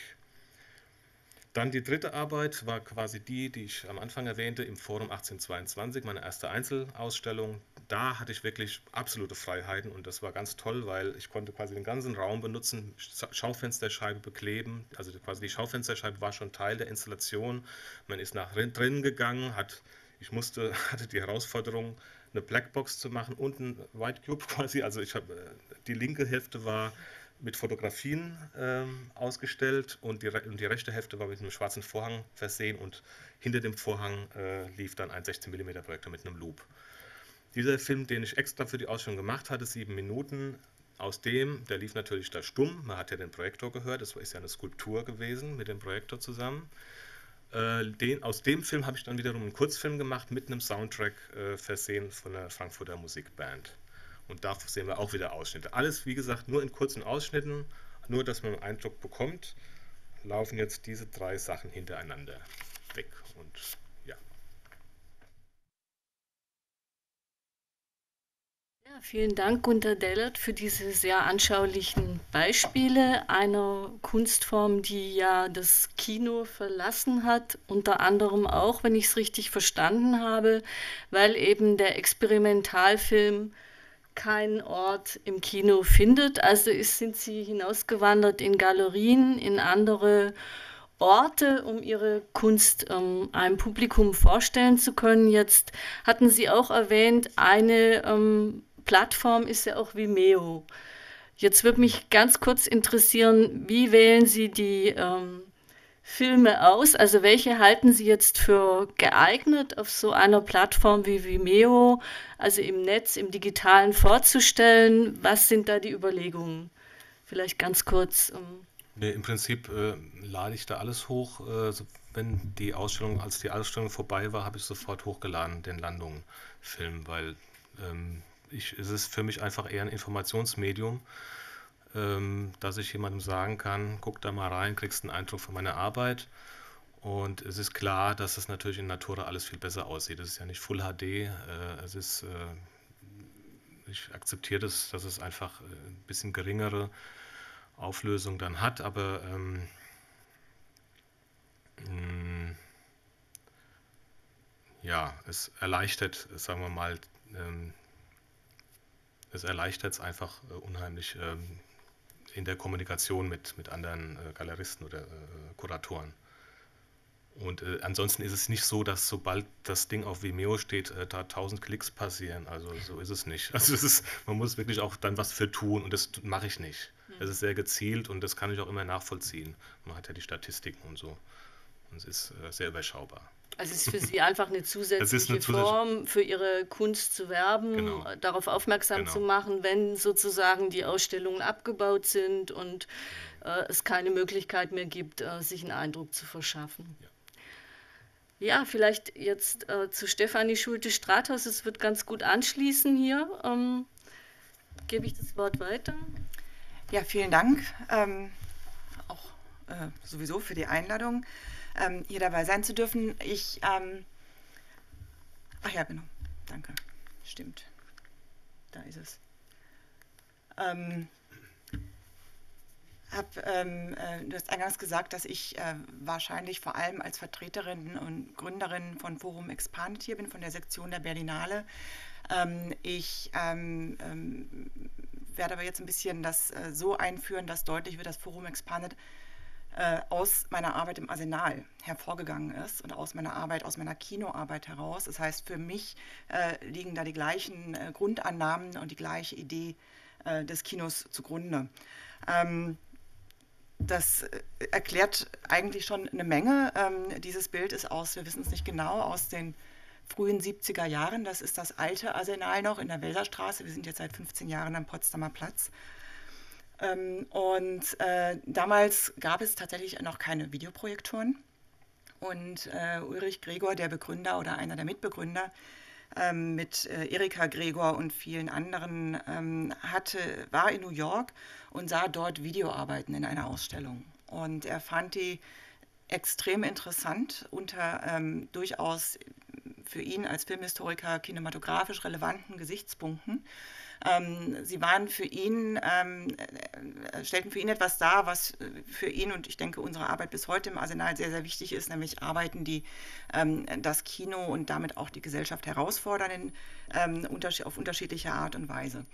Dann die dritte Arbeit war quasi die, die ich am Anfang erwähnte, im Forum achtzehnhundertzweiundzwanzig, meine erste Einzelausstellung. Da hatte ich wirklich absolute Freiheiten und das war ganz toll, weil ich konnte quasi den ganzen Raum benutzen, Schaufensterscheibe bekleben. Also quasi die Schaufensterscheibe war schon Teil der Installation. Man ist nach drinnen gegangen, hat, ich musste, hatte die Herausforderung, eine Blackbox zu machen und ein White Cube quasi. Also ich habe, die linke Hälfte war mit Fotografien ähm, ausgestellt und die, und die rechte Hälfte war mit einem schwarzen Vorhang versehen und hinter dem Vorhang äh, lief dann ein sechzehn Millimeter Projektor mit einem Loop. Dieser Film, den ich extra für die Ausstellung gemacht hatte, sieben Minuten, aus dem, der lief natürlich da stumm, man hat ja den Projektor gehört, das ist ja eine Skulptur gewesen mit dem Projektor zusammen. Äh, den, aus dem Film habe ich dann wiederum einen Kurzfilm gemacht mit einem Soundtrack äh, versehen von einer Frankfurter Musikband. und davon sehen wir auch wieder Ausschnitte. Alles, wie gesagt, nur in kurzen Ausschnitten, nur dass man einen Eindruck bekommt, laufen jetzt diese drei Sachen hintereinander weg und ja. Ja, vielen Dank, Gunter Deller, für diese sehr anschaulichen Beispiele einer Kunstform, die ja das Kino verlassen hat, unter anderem auch, wenn ich es richtig verstanden habe, weil eben der Experimentalfilm keinen Ort im Kino findet. Also ist, sind sie hinausgewandert in Galerien, in andere Orte, um ihre Kunst ähm, einem Publikum vorstellen zu können. Jetzt hatten Sie auch erwähnt, eine ähm, Plattform ist ja auch Vimeo. Jetzt würde mich ganz kurz interessieren, wie wählen Sie die ähm, Filme aus? Also welche halten Sie jetzt für geeignet, auf so einer Plattform wie Vimeo, also im Netz, im Digitalen vorzustellen? Was sind da die Überlegungen? Vielleicht ganz kurz. Um nee, Im Prinzip äh, lade ich da alles hoch. Äh, wenn die Ausstellung, als die Ausstellung vorbei war, habe ich sofort hochgeladen, den Landung-Film, weil ähm, ich, es ist für mich einfach eher ein Informationsmedium, dass ich jemandem sagen kann, guck da mal rein, kriegst einen Eindruck von meiner Arbeit. Und es ist klar, dass das natürlich in Natura alles viel besser aussieht. Es ist ja nicht Full H D, äh, es ist, äh, ich akzeptiere das, dass es einfach ein bisschen geringere Auflösung dann hat, aber ähm, mh, ja, es erleichtert, sagen wir mal, ähm, es erleichtert es einfach äh, unheimlich, ähm, in der Kommunikation mit, mit anderen äh, Galeristen oder äh, Kuratoren. Und äh, ansonsten ist es nicht so, dass sobald das Ding auf Vimeo steht, äh, da tausend Klicks passieren. Also so ist es nicht. Also es ist, man muss wirklich auch dann was für tun und das mache ich nicht. Es ist sehr gezielt und das kann ich auch immer nachvollziehen. Man hat ja die Statistiken und so. Und es ist äh, sehr überschaubar. Also es ist für Sie einfach eine zusätzliche eine Form, für Ihre Kunst zu werben, genau. darauf aufmerksam genau. zu machen, wenn sozusagen die Ausstellungen abgebaut sind und äh, es keine Möglichkeit mehr gibt, äh, sich einen Eindruck zu verschaffen. Ja. Ja, vielleicht jetzt äh, zu Stefanie Schulte Strathaus, es wird ganz gut anschließen hier. Ähm, gebe ich das Wort weiter. Ja, vielen Dank. Ähm, auch äh, sowieso für die Einladung, hier dabei sein zu dürfen. Ich, ähm, ach ja, genau, danke, stimmt, da ist es. Ähm, hab, ähm, äh, du hast eingangs gesagt, dass ich äh, wahrscheinlich vor allem als Vertreterin und Gründerin von Forum Expanded hier bin, von der Sektion der Berlinale. Ähm, ich ähm, ähm, werde aber jetzt ein bisschen das äh, so einführen, dass deutlich wird, dass Forum Expanded aus meiner Arbeit im Arsenal hervorgegangen ist und aus meiner Arbeit, aus meiner Kinoarbeit heraus. Das heißt, für mich äh, liegen da die gleichen äh, Grundannahmen und die gleiche Idee äh, des Kinos zugrunde. Ähm, das erklärt eigentlich schon eine Menge. Ähm, dieses Bild ist aus, wir wissen es nicht genau, aus den frühen siebziger Jahren. Das ist das alte Arsenal noch in der Welser Straße. Wir sind jetzt seit fünfzehn Jahren am Potsdamer Platz. Und äh, damals gab es tatsächlich noch keine Videoprojektoren. Und äh, Ulrich Gregor, der Begründer oder einer der Mitbegründer, äh, mit äh, Erika Gregor und vielen anderen, ähm, hatte, war in New York und sah dort Videoarbeiten in einer Ausstellung. Und er fand die extrem interessant, unter ähm, durchaus für ihn als Filmhistoriker kinematografisch relevanten Gesichtspunkten. Ähm, sie waren für ihn, ähm, stellten für ihn etwas dar, was für ihn und ich denke unsere Arbeit bis heute im Arsenal sehr, sehr wichtig ist, nämlich Arbeiten, die ähm, das Kino und damit auch die Gesellschaft herausfordern in, ähm, unterschied- auf unterschiedliche Art und Weise.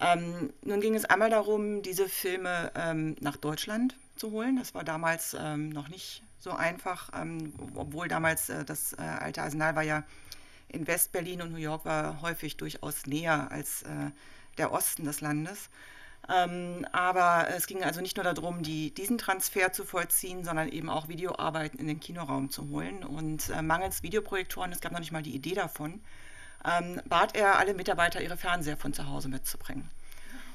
Ähm, nun ging es einmal darum, diese Filme ähm, nach Deutschland zu holen. Das war damals ähm, noch nicht so einfach, ähm, obwohl damals äh, das äh, alte Arsenal war ja in West-Berlin und New York war häufig durchaus näher als äh, der Osten des Landes. Ähm, aber es ging also nicht nur darum, die, diesen Transfer zu vollziehen, sondern eben auch Videoarbeiten in den Kinoraum zu holen. Und äh, mangels Videoprojektoren, es gab noch nicht mal die Idee davon, ähm, bat er alle Mitarbeiter, ihre Fernseher von zu Hause mitzubringen.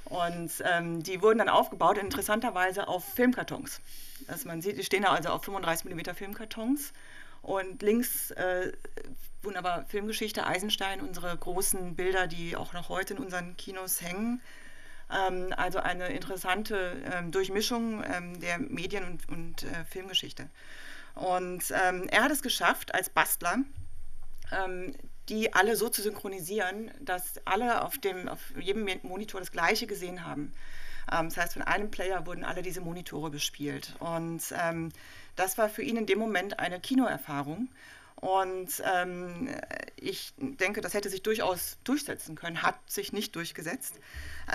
Und ähm, die wurden dann aufgebaut, interessanterweise auf Filmkartons. Also man sieht, die stehen also auf fünfunddreißig Millimeter Filmkartons. Und links äh, wunderbar Filmgeschichte, Eisenstein, unsere großen Bilder, die auch noch heute in unseren Kinos hängen. Ähm, also eine interessante ähm, Durchmischung ähm, der Medien- und, und äh, Filmgeschichte. Und ähm, er hat es geschafft, als Bastler, ähm, die alle so zu synchronisieren, dass alle auf, dem, auf jedem Monitor das Gleiche gesehen haben. Das heißt, von einem Player wurden alle diese Monitore bespielt. Und ähm, das war für ihn in dem Moment eine Kinoerfahrung. Und ähm, ich denke, das hätte sich durchaus durchsetzen können, hat sich nicht durchgesetzt.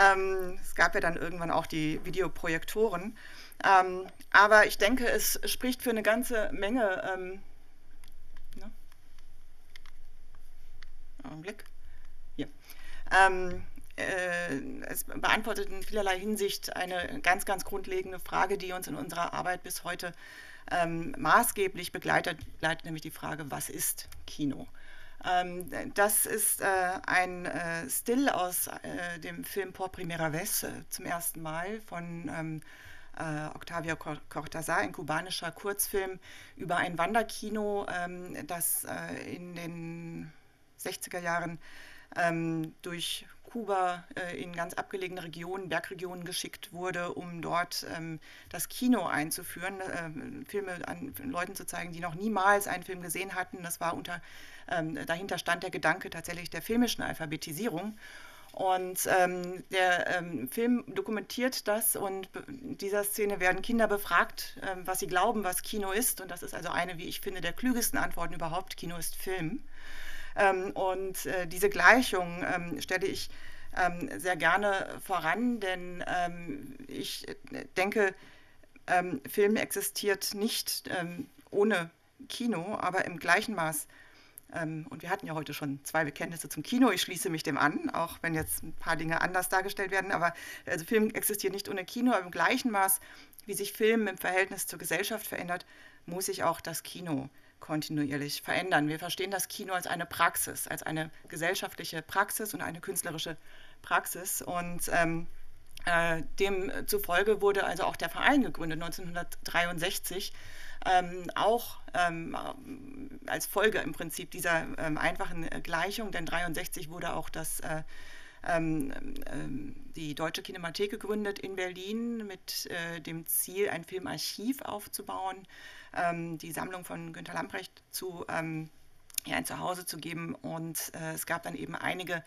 Ähm, es gab ja dann irgendwann auch die Videoprojektoren. Ähm, aber ich denke, es spricht für eine ganze Menge. Ähm, ne? Augenblick. Hier. Ähm, Es beantwortet in vielerlei Hinsicht eine ganz, ganz grundlegende Frage, die uns in unserer Arbeit bis heute ähm, maßgeblich begleitet, begleitet, nämlich die Frage, was ist Kino? Ähm, das ist äh, ein äh, Still aus äh, dem Film Por Primera Vez äh, zum ersten Mal von ähm, äh, Octavio Cortázar, ein kubanischer Kurzfilm über ein Wanderkino, ähm, das äh, in den sechziger Jahren ähm, durch Kuba in ganz abgelegene Regionen, Bergregionen geschickt wurde, um dort ähm, das Kino einzuführen, ähm, Filme an Leuten zu zeigen, die noch niemals einen Film gesehen hatten. Das war unter, ähm, dahinter stand der Gedanke tatsächlich der filmischen Alphabetisierung. Und ähm, der ähm, Film dokumentiert das, und in dieser Szene werden Kinder befragt, ähm, was sie glauben, was Kino ist. Und das ist also eine, wie ich finde, der klügesten Antworten überhaupt: Kino ist Film. Ähm, und äh, diese Gleichung ähm, stelle ich ähm, sehr gerne voran, denn ähm, ich denke, ähm, Film existiert nicht ähm, ohne Kino, aber im gleichen Maß. Ähm, und wir hatten ja heute schon zwei Bekenntnisse zum Kino. Ich schließe mich dem an, auch wenn jetzt ein paar Dinge anders dargestellt werden. Aber also Film existiert nicht ohne Kino, aber im gleichen Maß, wie sich Film im Verhältnis zur Gesellschaft verändert, muss sich auch das Kino kontinuierlich verändern. Wir verstehen das Kino als eine Praxis, als eine gesellschaftliche Praxis und eine künstlerische Praxis. Und ähm, äh, demzufolge wurde also auch der Verein gegründet, neunzehnhundertdreiundsechzig, ähm, auch ähm, als Folge im Prinzip dieser ähm, einfachen Gleichung, denn neunzehnhundertdreiundsechzig wurde auch das äh, ähm, ähm, die Deutsche Kinemathek gegründet in Berlin mit äh, dem Ziel, ein Filmarchiv aufzubauen, die Sammlung von Günter Lamprecht zu, ähm, ja, ein Zuhause zu geben. Und äh, es gab dann eben einige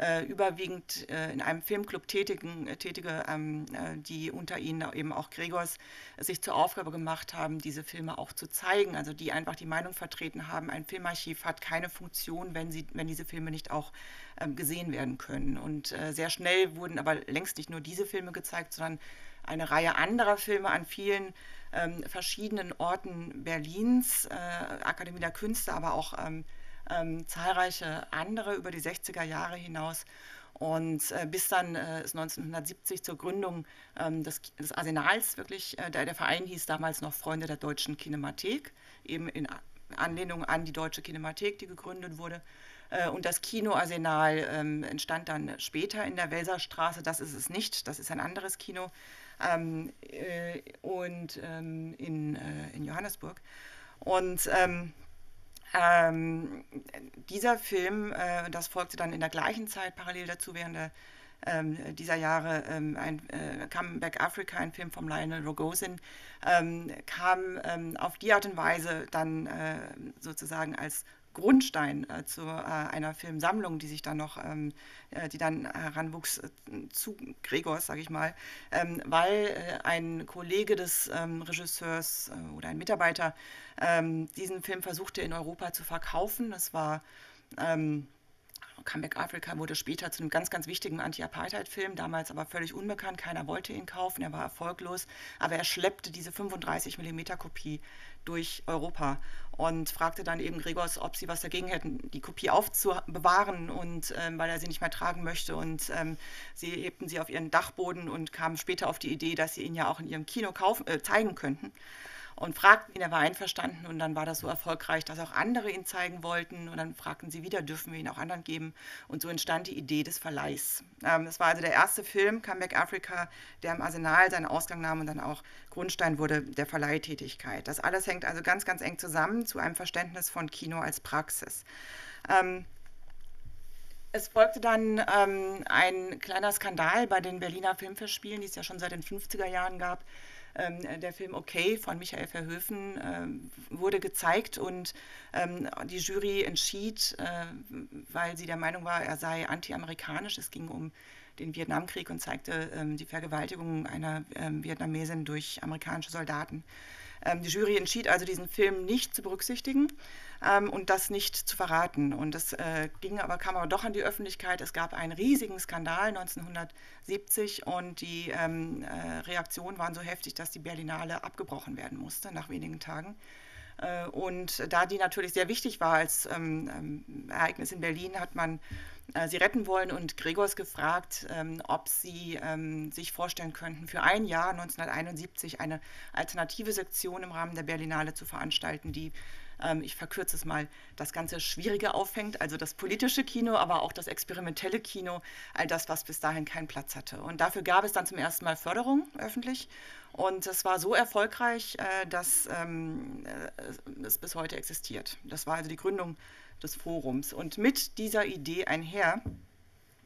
äh, überwiegend äh, in einem Filmclub tätigen, äh, Tätige, ähm, äh, die unter ihnen eben auch Gregors äh, sich zur Aufgabe gemacht haben, diese Filme auch zu zeigen, also die einfach die Meinung vertreten haben, ein Filmarchiv hat keine Funktion, wenn, sie, wenn diese Filme nicht auch äh, gesehen werden können. Und äh, sehr schnell wurden aber längst nicht nur diese Filme gezeigt, sondern eine Reihe anderer Filme an vielen ähm, verschiedenen Orten Berlins, äh, Akademie der Künste, aber auch ähm, ähm, zahlreiche andere über die sechziger Jahre hinaus. Und äh, bis dann äh, ist neunzehnhundertsiebzig zur Gründung ähm, des, des Arsenals wirklich, äh, der, der Verein hieß damals noch Freunde der Deutschen Kinemathek, eben in Anlehnung an die Deutsche Kinemathek, die gegründet wurde. Und das Kinoarsenal ähm, entstand dann später in der Welser Straße. Das ist es nicht, das ist ein anderes Kino ähm, äh, und ähm, in, äh, in Johannesburg. Und ähm, ähm, dieser Film, äh, das folgte dann in der gleichen Zeit parallel dazu während der, äh, dieser Jahre, ähm, ein äh, Come Back Africa, ein Film von Lionel Rogozin, ähm, kam ähm, auf die Art und Weise dann äh, sozusagen als Grundstein äh, zu äh, einer Filmsammlung, die sich dann noch, ähm, äh, die dann heranwuchs äh, zu Gregors, sage ich mal, ähm, weil äh, ein Kollege des ähm, Regisseurs äh, oder ein Mitarbeiter ähm, diesen Film versuchte in Europa zu verkaufen. Das war ähm, Come Back Africa wurde später zu einem ganz, ganz wichtigen Anti-Apartheid-Film, damals aber völlig unbekannt, keiner wollte ihn kaufen, er war erfolglos, aber er schleppte diese fünfunddreißig Millimeter Kopie durch Europa und fragte dann eben Gregors, ob sie was dagegen hätten, die Kopie aufzubewahren, und ähm, weil er sie nicht mehr tragen möchte, und ähm, sie hebten sie auf ihren Dachboden und kamen später auf die Idee, dass sie ihn ja auch in ihrem Kino kaufen, äh, zeigen könnten. und fragten ihn, er war einverstanden und dann war das so erfolgreich, dass auch andere ihn zeigen wollten und dann fragten sie wieder, dürfen wir ihn auch anderen geben und so entstand die Idee des Verleihs. Ähm, das war also der erste Film, Come Back Africa, der im Arsenal seinen Ausgang nahm und dann auch Grundstein wurde der Verleihtätigkeit. Das alles hängt also ganz, ganz eng zusammen zu einem Verständnis von Kino als Praxis. Ähm, Es folgte dann ähm, ein kleiner Skandal bei den Berliner Filmfestspielen, die es ja schon seit den fünfziger Jahren gab. Ähm, der Film Okay von Michael Verhöfen ähm, wurde gezeigt und ähm, die Jury entschied, äh, weil sie der Meinung war, er sei antiamerikanisch. Es ging um den Vietnamkrieg und zeigte ähm, die Vergewaltigung einer ähm, Vietnamesin durch amerikanische Soldaten. Die Jury entschied also, diesen Film nicht zu berücksichtigen ähm, und das nicht zu verraten. Und das äh, ging aber, kam aber doch an die Öffentlichkeit. Es gab einen riesigen Skandal neunzehnhundertsiebzig und die ähm, äh, Reaktionen waren so heftig, dass die Berlinale abgebrochen werden musste nach wenigen Tagen. Äh, und da die natürlich sehr wichtig war als ähm, ähm, Ereignis in Berlin, hat man äh, sie retten wollen und Gregors gefragt, ähm, ob sie ähm, sich vorstellen könnten, für ein Jahr neunzehnhunderteinundsiebzig eine alternative Sektion im Rahmen der Berlinale zu veranstalten, die, ähm, ich verkürze es mal, das ganze Schwierige auffängt, also das politische Kino, aber auch das experimentelle Kino, all das, was bis dahin keinen Platz hatte. Und dafür gab es dann zum ersten Mal Förderung öffentlich und das war so erfolgreich, äh, dass ähm, äh, es bis heute existiert. Das war also die Gründung des Forums. Und mit dieser Idee einher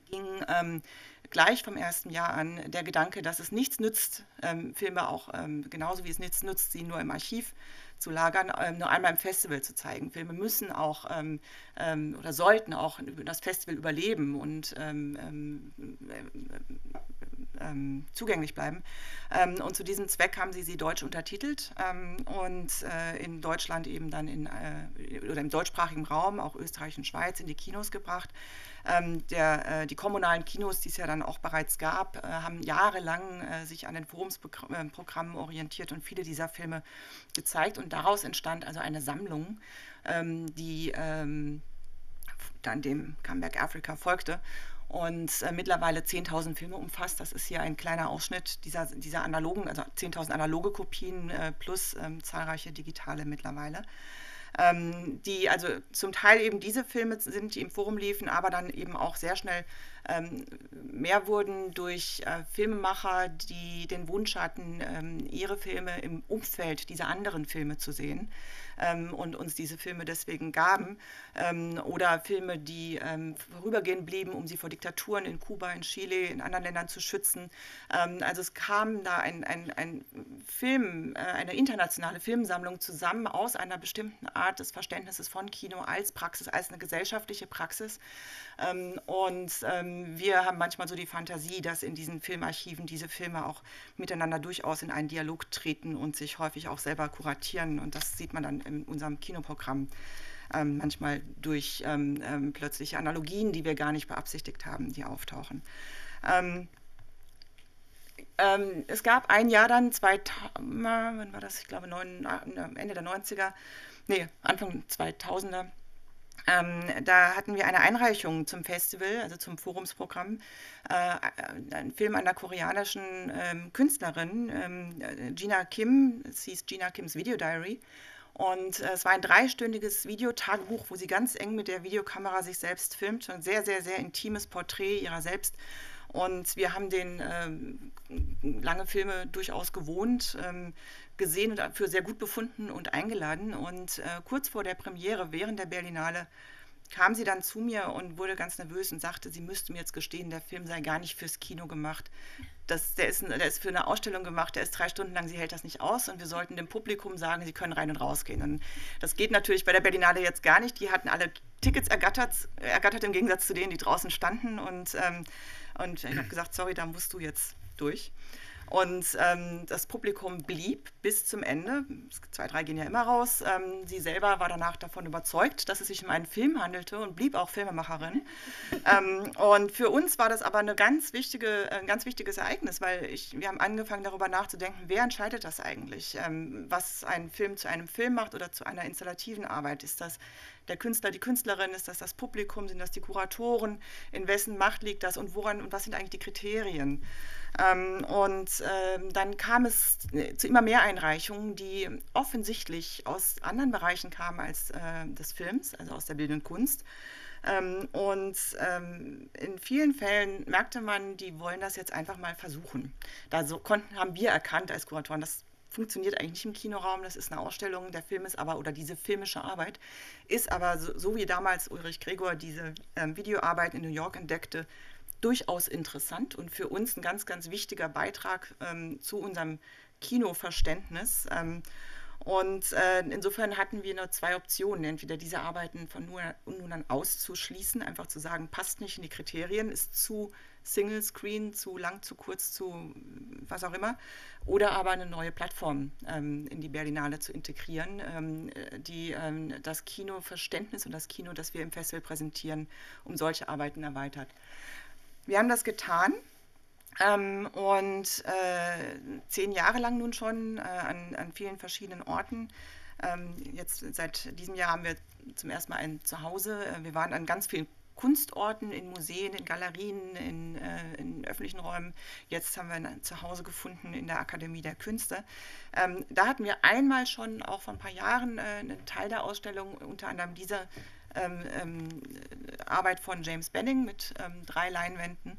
ging ähm, gleich vom ersten Jahr an der Gedanke, dass es nichts nützt, ähm, Filme auch ähm, genauso wie es nichts nützt, sie nur im Archiv zu lagern, ähm, nur einmal im Festival zu zeigen. Filme müssen auch ähm, ähm, oder sollten auch das Festival überleben und ähm, ähm, äh, äh, äh, zugänglich bleiben. Ähm, und zu diesem Zweck haben sie sie deutsch untertitelt ähm, und äh, in Deutschland eben dann in, äh, oder im deutschsprachigen Raum, auch Österreich und Schweiz, in die Kinos gebracht. Ähm, der, äh, die kommunalen Kinos, die es ja dann auch bereits gab, äh, haben jahrelang äh, sich an den Forumsprogrammen orientiert und viele dieser Filme gezeigt. Und daraus entstand also eine Sammlung, ähm, die ähm, dann dem Come Back Africa folgte und äh, mittlerweile zehntausend Filme umfasst. Das ist hier ein kleiner Ausschnitt dieser, dieser analogen, also zehntausend analoge Kopien äh, plus ähm, zahlreiche digitale mittlerweile. Ähm, die also zum Teil eben diese Filme sind, die im Forum liefen, aber dann eben auch sehr schnell ähm, mehr wurden durch äh, Filmemacher, die den Wunsch hatten, ähm, ihre Filme im Umfeld dieser anderen Filme zu sehen ähm, und uns diese Filme deswegen gaben ähm, oder Filme, die ähm, vorübergehend blieben, um sie vor Diktaturen in Kuba, in Chile, in anderen Ländern zu schützen. Ähm, also es kam da ein, ein, ein Film, äh, eine internationale Filmsammlung zusammen aus einer bestimmten Art des Verständnisses von Kino als Praxis, als eine gesellschaftliche Praxis. Und wir haben manchmal so die Fantasie, dass in diesen Filmarchiven diese Filme auch miteinander durchaus in einen Dialog treten und sich häufig auch selber kuratieren. Und das sieht man dann in unserem Kinoprogramm manchmal durch plötzliche Analogien, die wir gar nicht beabsichtigt haben, die auftauchen. Es gab ein Jahr dann, zwei, wann war das? Ich glaube, neun, Ende der neunziger, nee, Anfang zweitausender, ähm, da hatten wir eine Einreichung zum Festival, also zum Forumsprogramm, äh, ein Film einer koreanischen ähm, Künstlerin, ähm, Gina Kim, es hieß Gina Kims Video Diary. Und äh, es war ein dreistündiges Videotagebuch, wo sie ganz eng mit der Videokamera sich selbst filmt, ein sehr, sehr, sehr intimes Porträt ihrer selbst. Und wir haben den ähm, lange Filme durchaus gewohnt, ähm, gesehen und für sehr gut befunden und eingeladen. Und äh, kurz vor der Premiere, während der Berlinale, kam sie dann zu mir und wurde ganz nervös und sagte, sie müsste mir jetzt gestehen, der Film sei gar nicht fürs Kino gemacht. Das, der, ist, der ist für eine Ausstellung gemacht, der ist drei Stunden lang, sie hält das nicht aus und wir sollten dem Publikum sagen, sie können rein und rausgehen. Und das geht natürlich bei der Berlinale jetzt gar nicht. Die hatten alle Tickets ergattert, ergattert im Gegensatz zu denen, die draußen standen. Und, ähm, und ich habe gesagt, sorry, da musst du jetzt durch. Und ähm, das Publikum blieb bis zum Ende. Zwei, drei gehen ja immer raus. Ähm, sie selber war danach davon überzeugt, dass es sich um einen Film handelte und blieb auch Filmemacherin. ähm, und für uns war das aber eine ganz wichtige, ein ganz wichtiges Ereignis, weil ich, wir haben angefangen, darüber nachzudenken, wer entscheidet das eigentlich? Ähm, was einen Film zu einem Film macht oder zu einer installativen Arbeit? Ist das der Künstler, die Künstlerin, ist das das Publikum, sind das die Kuratoren, in wessen Macht liegt das und woran und was sind eigentlich die Kriterien? Ähm, und ähm, dann kam es zu immer mehr Einreichungen, die offensichtlich aus anderen Bereichen kamen als äh, des Films, also aus der bildenden Kunst. Ähm, und ähm, in vielen Fällen merkte man, die wollen das jetzt einfach mal versuchen. Da so konnten, haben wir erkannt als Kuratoren, das funktioniert eigentlich nicht im Kinoraum, das ist eine Ausstellung, der Film ist aber, oder diese filmische Arbeit ist aber, so, so wie damals Ulrich Gregor diese ähm, Videoarbeit in New York entdeckte, durchaus interessant und für uns ein ganz, ganz wichtiger Beitrag ähm, zu unserem Kinoverständnis. Ähm, Und äh, insofern hatten wir nur zwei Optionen, entweder diese Arbeiten von nun an auszuschließen, einfach zu sagen, passt nicht in die Kriterien, ist zu Single Screen, zu lang, zu kurz, zu was auch immer, oder aber eine neue Plattform ähm, in die Berlinale zu integrieren, ähm, die ähm, das Kinoverständnis und das Kino, das wir im Festival präsentieren, um solche Arbeiten erweitert. Wir haben das getan. Ähm, und äh, zehn Jahre lang nun schon äh, an, an vielen verschiedenen Orten. Ähm, jetzt seit diesem Jahr haben wir zum ersten Mal ein Zuhause. Äh, wir waren an ganz vielen Kunstorten, in Museen, in Galerien, in, äh, in öffentlichen Räumen. Jetzt haben wir ein Zuhause gefunden in der Akademie der Künste. Ähm, da hatten wir einmal schon, auch vor ein paar Jahren, äh, einen Teil der Ausstellung, unter anderem diese ähm, ähm, Arbeit von James Benning mit ähm, drei Leinwänden.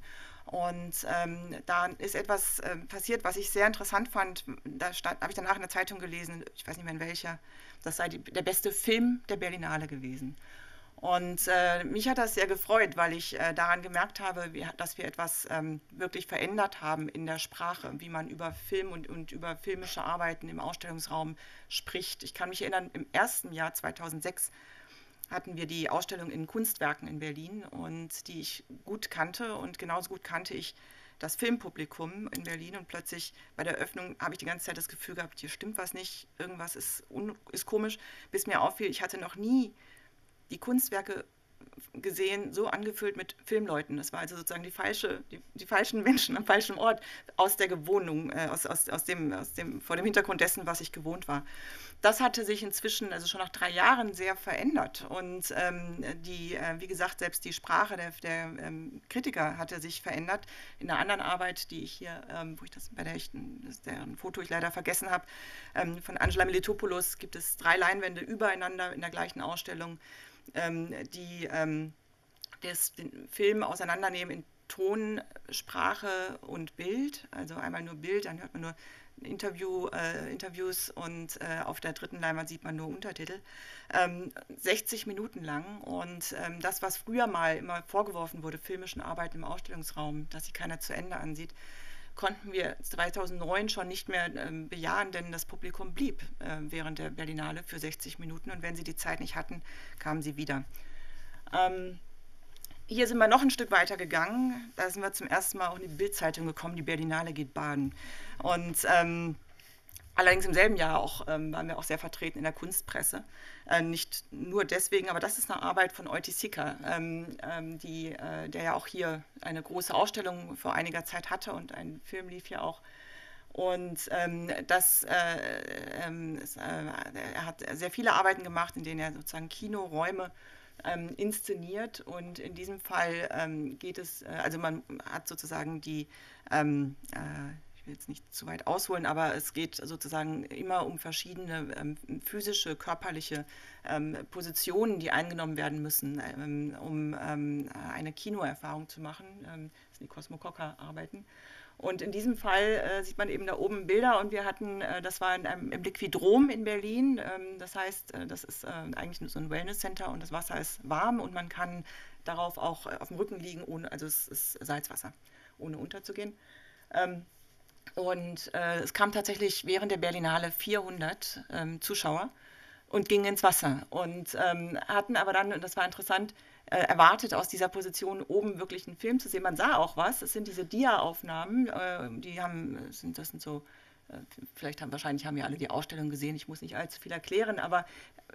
Und ähm, da ist etwas äh, passiert, was ich sehr interessant fand. Da habe ich danach in der Zeitung gelesen, ich weiß nicht mehr in welcher, das sei die, der beste Film der Berlinale gewesen. Und äh, mich hat das sehr gefreut, weil ich äh, daran gemerkt habe, wie, dass wir etwas ähm, wirklich verändert haben in der Sprache, wie man über Film und, und über filmische Arbeiten im Ausstellungsraum spricht. Ich kann mich erinnern, im ersten Jahr zweitausendsechs hatten wir die Ausstellung in Kunstwerken in Berlin, und die ich gut kannte, und genauso gut kannte ich das Filmpublikum in Berlin, und plötzlich bei der Öffnung habe ich die ganze Zeit das Gefühl gehabt, hier stimmt was nicht, irgendwas ist, un- ist komisch, bis mir auffiel, ich hatte noch nie die Kunstwerke gesehen, so angefüllt mit Filmleuten. Das war also sozusagen die, falsche, die, die falschen Menschen am falschen Ort, aus der Gewohnung, äh, aus, aus, aus dem, aus dem, vor dem Hintergrund dessen, was ich gewohnt war. Das hatte sich inzwischen, also schon nach drei Jahren, sehr verändert. Und ähm, die, äh, wie gesagt, selbst die Sprache der, der ähm, Kritiker hatte sich verändert. In einer anderen Arbeit, die ich hier, ähm, wo ich das bei der ich, deren Foto ich leider vergessen habe, ähm, von Angela Melitopoulos, gibt es drei Leinwände übereinander in der gleichen Ausstellung, die ähm, das, den Film auseinandernehmen in Ton, Sprache und Bild. Also einmal nur Bild, dann hört man nur Interview, äh, Interviews und äh, auf der dritten Leinwand sieht man nur Untertitel. Ähm, sechzig Minuten lang, und ähm, das, was früher mal immer vorgeworfen wurde, filmischen Arbeiten im Ausstellungsraum, dass sich keiner zu Ende ansieht, konnten wir zweitausendneun schon nicht mehr ähm, bejahen, denn das Publikum blieb äh, während der Berlinale für sechzig Minuten, und wenn sie die Zeit nicht hatten, kamen sie wieder. Ähm, hier sind wir noch ein Stück weiter gegangen, da sind wir zum ersten Mal auch in die Bild-Zeitung gekommen, die Berlinale geht baden. Und ähm, allerdings im selben Jahr auch, ähm, waren wir auch sehr vertreten in der Kunstpresse. Äh, nicht nur deswegen, aber das ist eine Arbeit von Oiti Sicker, ähm, ähm, die, äh, der ja auch hier eine große Ausstellung vor einiger Zeit hatte, und ein Film lief hier auch. Und ähm, das, äh, äh, ist, äh, er hat sehr viele Arbeiten gemacht, in denen er sozusagen Kinoräume ähm, inszeniert. Und in diesem Fall ähm, geht es, äh, also man hat sozusagen die... Ähm, äh, Ich will jetzt nicht zu weit ausholen, aber es geht sozusagen immer um verschiedene ähm, physische, körperliche ähm, Positionen, die eingenommen werden müssen, ähm, um ähm, eine Kinoerfahrung zu machen. Ähm, das sind die Kosmococker-Arbeiten. Und in diesem Fall äh, sieht man eben da oben Bilder, und wir hatten, äh, das war in einem, im Liquidrom in Berlin, ähm, das heißt, äh, das ist äh, eigentlich so ein Wellness-Center, und das Wasser ist warm und man kann darauf auch äh, auf dem Rücken liegen, ohne, also es ist Salzwasser, ohne unterzugehen. Ähm, Und äh, es kamen tatsächlich während der Berlinale vierhundert ähm, Zuschauer und gingen ins Wasser, und ähm, hatten aber dann, und das war interessant, äh, erwartet, aus dieser Position oben wirklich einen Film zu sehen. Man sah auch was, es sind diese Dia-Aufnahmen, äh, die haben, sind, das sind so Vielleicht haben, wahrscheinlich haben ja alle die Ausstellung gesehen, ich muss nicht allzu viel erklären, aber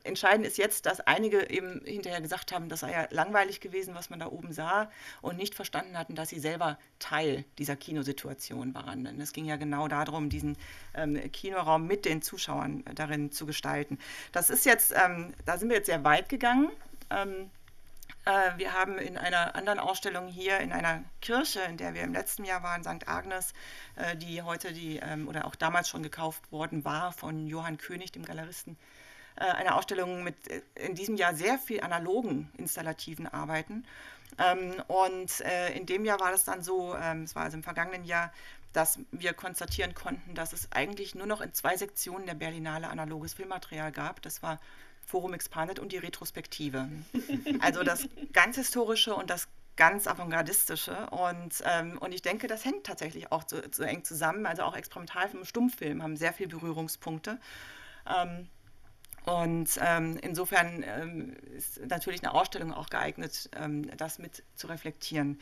entscheidend ist jetzt, dass einige eben hinterher gesagt haben, das sei ja langweilig gewesen, was man da oben sah, und nicht verstanden hatten, dass sie selber Teil dieser Kinosituation waren. Denn es ging ja genau darum, diesen ähm, Kinoraum mit den Zuschauern darin zu gestalten. Das ist jetzt, ähm, da sind wir jetzt sehr weit gegangen. Ähm, äh, wir haben in einer anderen Ausstellung hier in einer Kirche, in der wir im letzten Jahr waren, Sankt Agnes, äh, die heute die ähm, oder auch damals schon gekauft worden war von Johann König, dem Galeristen, äh, eine Ausstellung mit in diesem Jahr sehr viel analogen installativen Arbeiten. Ähm, und äh, in dem Jahr war das dann so, ähm, es war also im vergangenen Jahr, dass wir konstatieren konnten, dass es eigentlich nur noch in zwei Sektionen der Berlinale analoges Filmmaterial gab. Das war Forum Expanded und die Retrospektive. Also das ganz Historische und das ganz Avantgardistische. Und, ähm, und ich denke, das hängt tatsächlich auch so, so eng zusammen. Also auch Experimentalfilm und Stummfilm haben sehr viele Berührungspunkte. Ähm, und ähm, insofern ähm, ist natürlich eine Ausstellung auch geeignet, ähm, das mit zu reflektieren.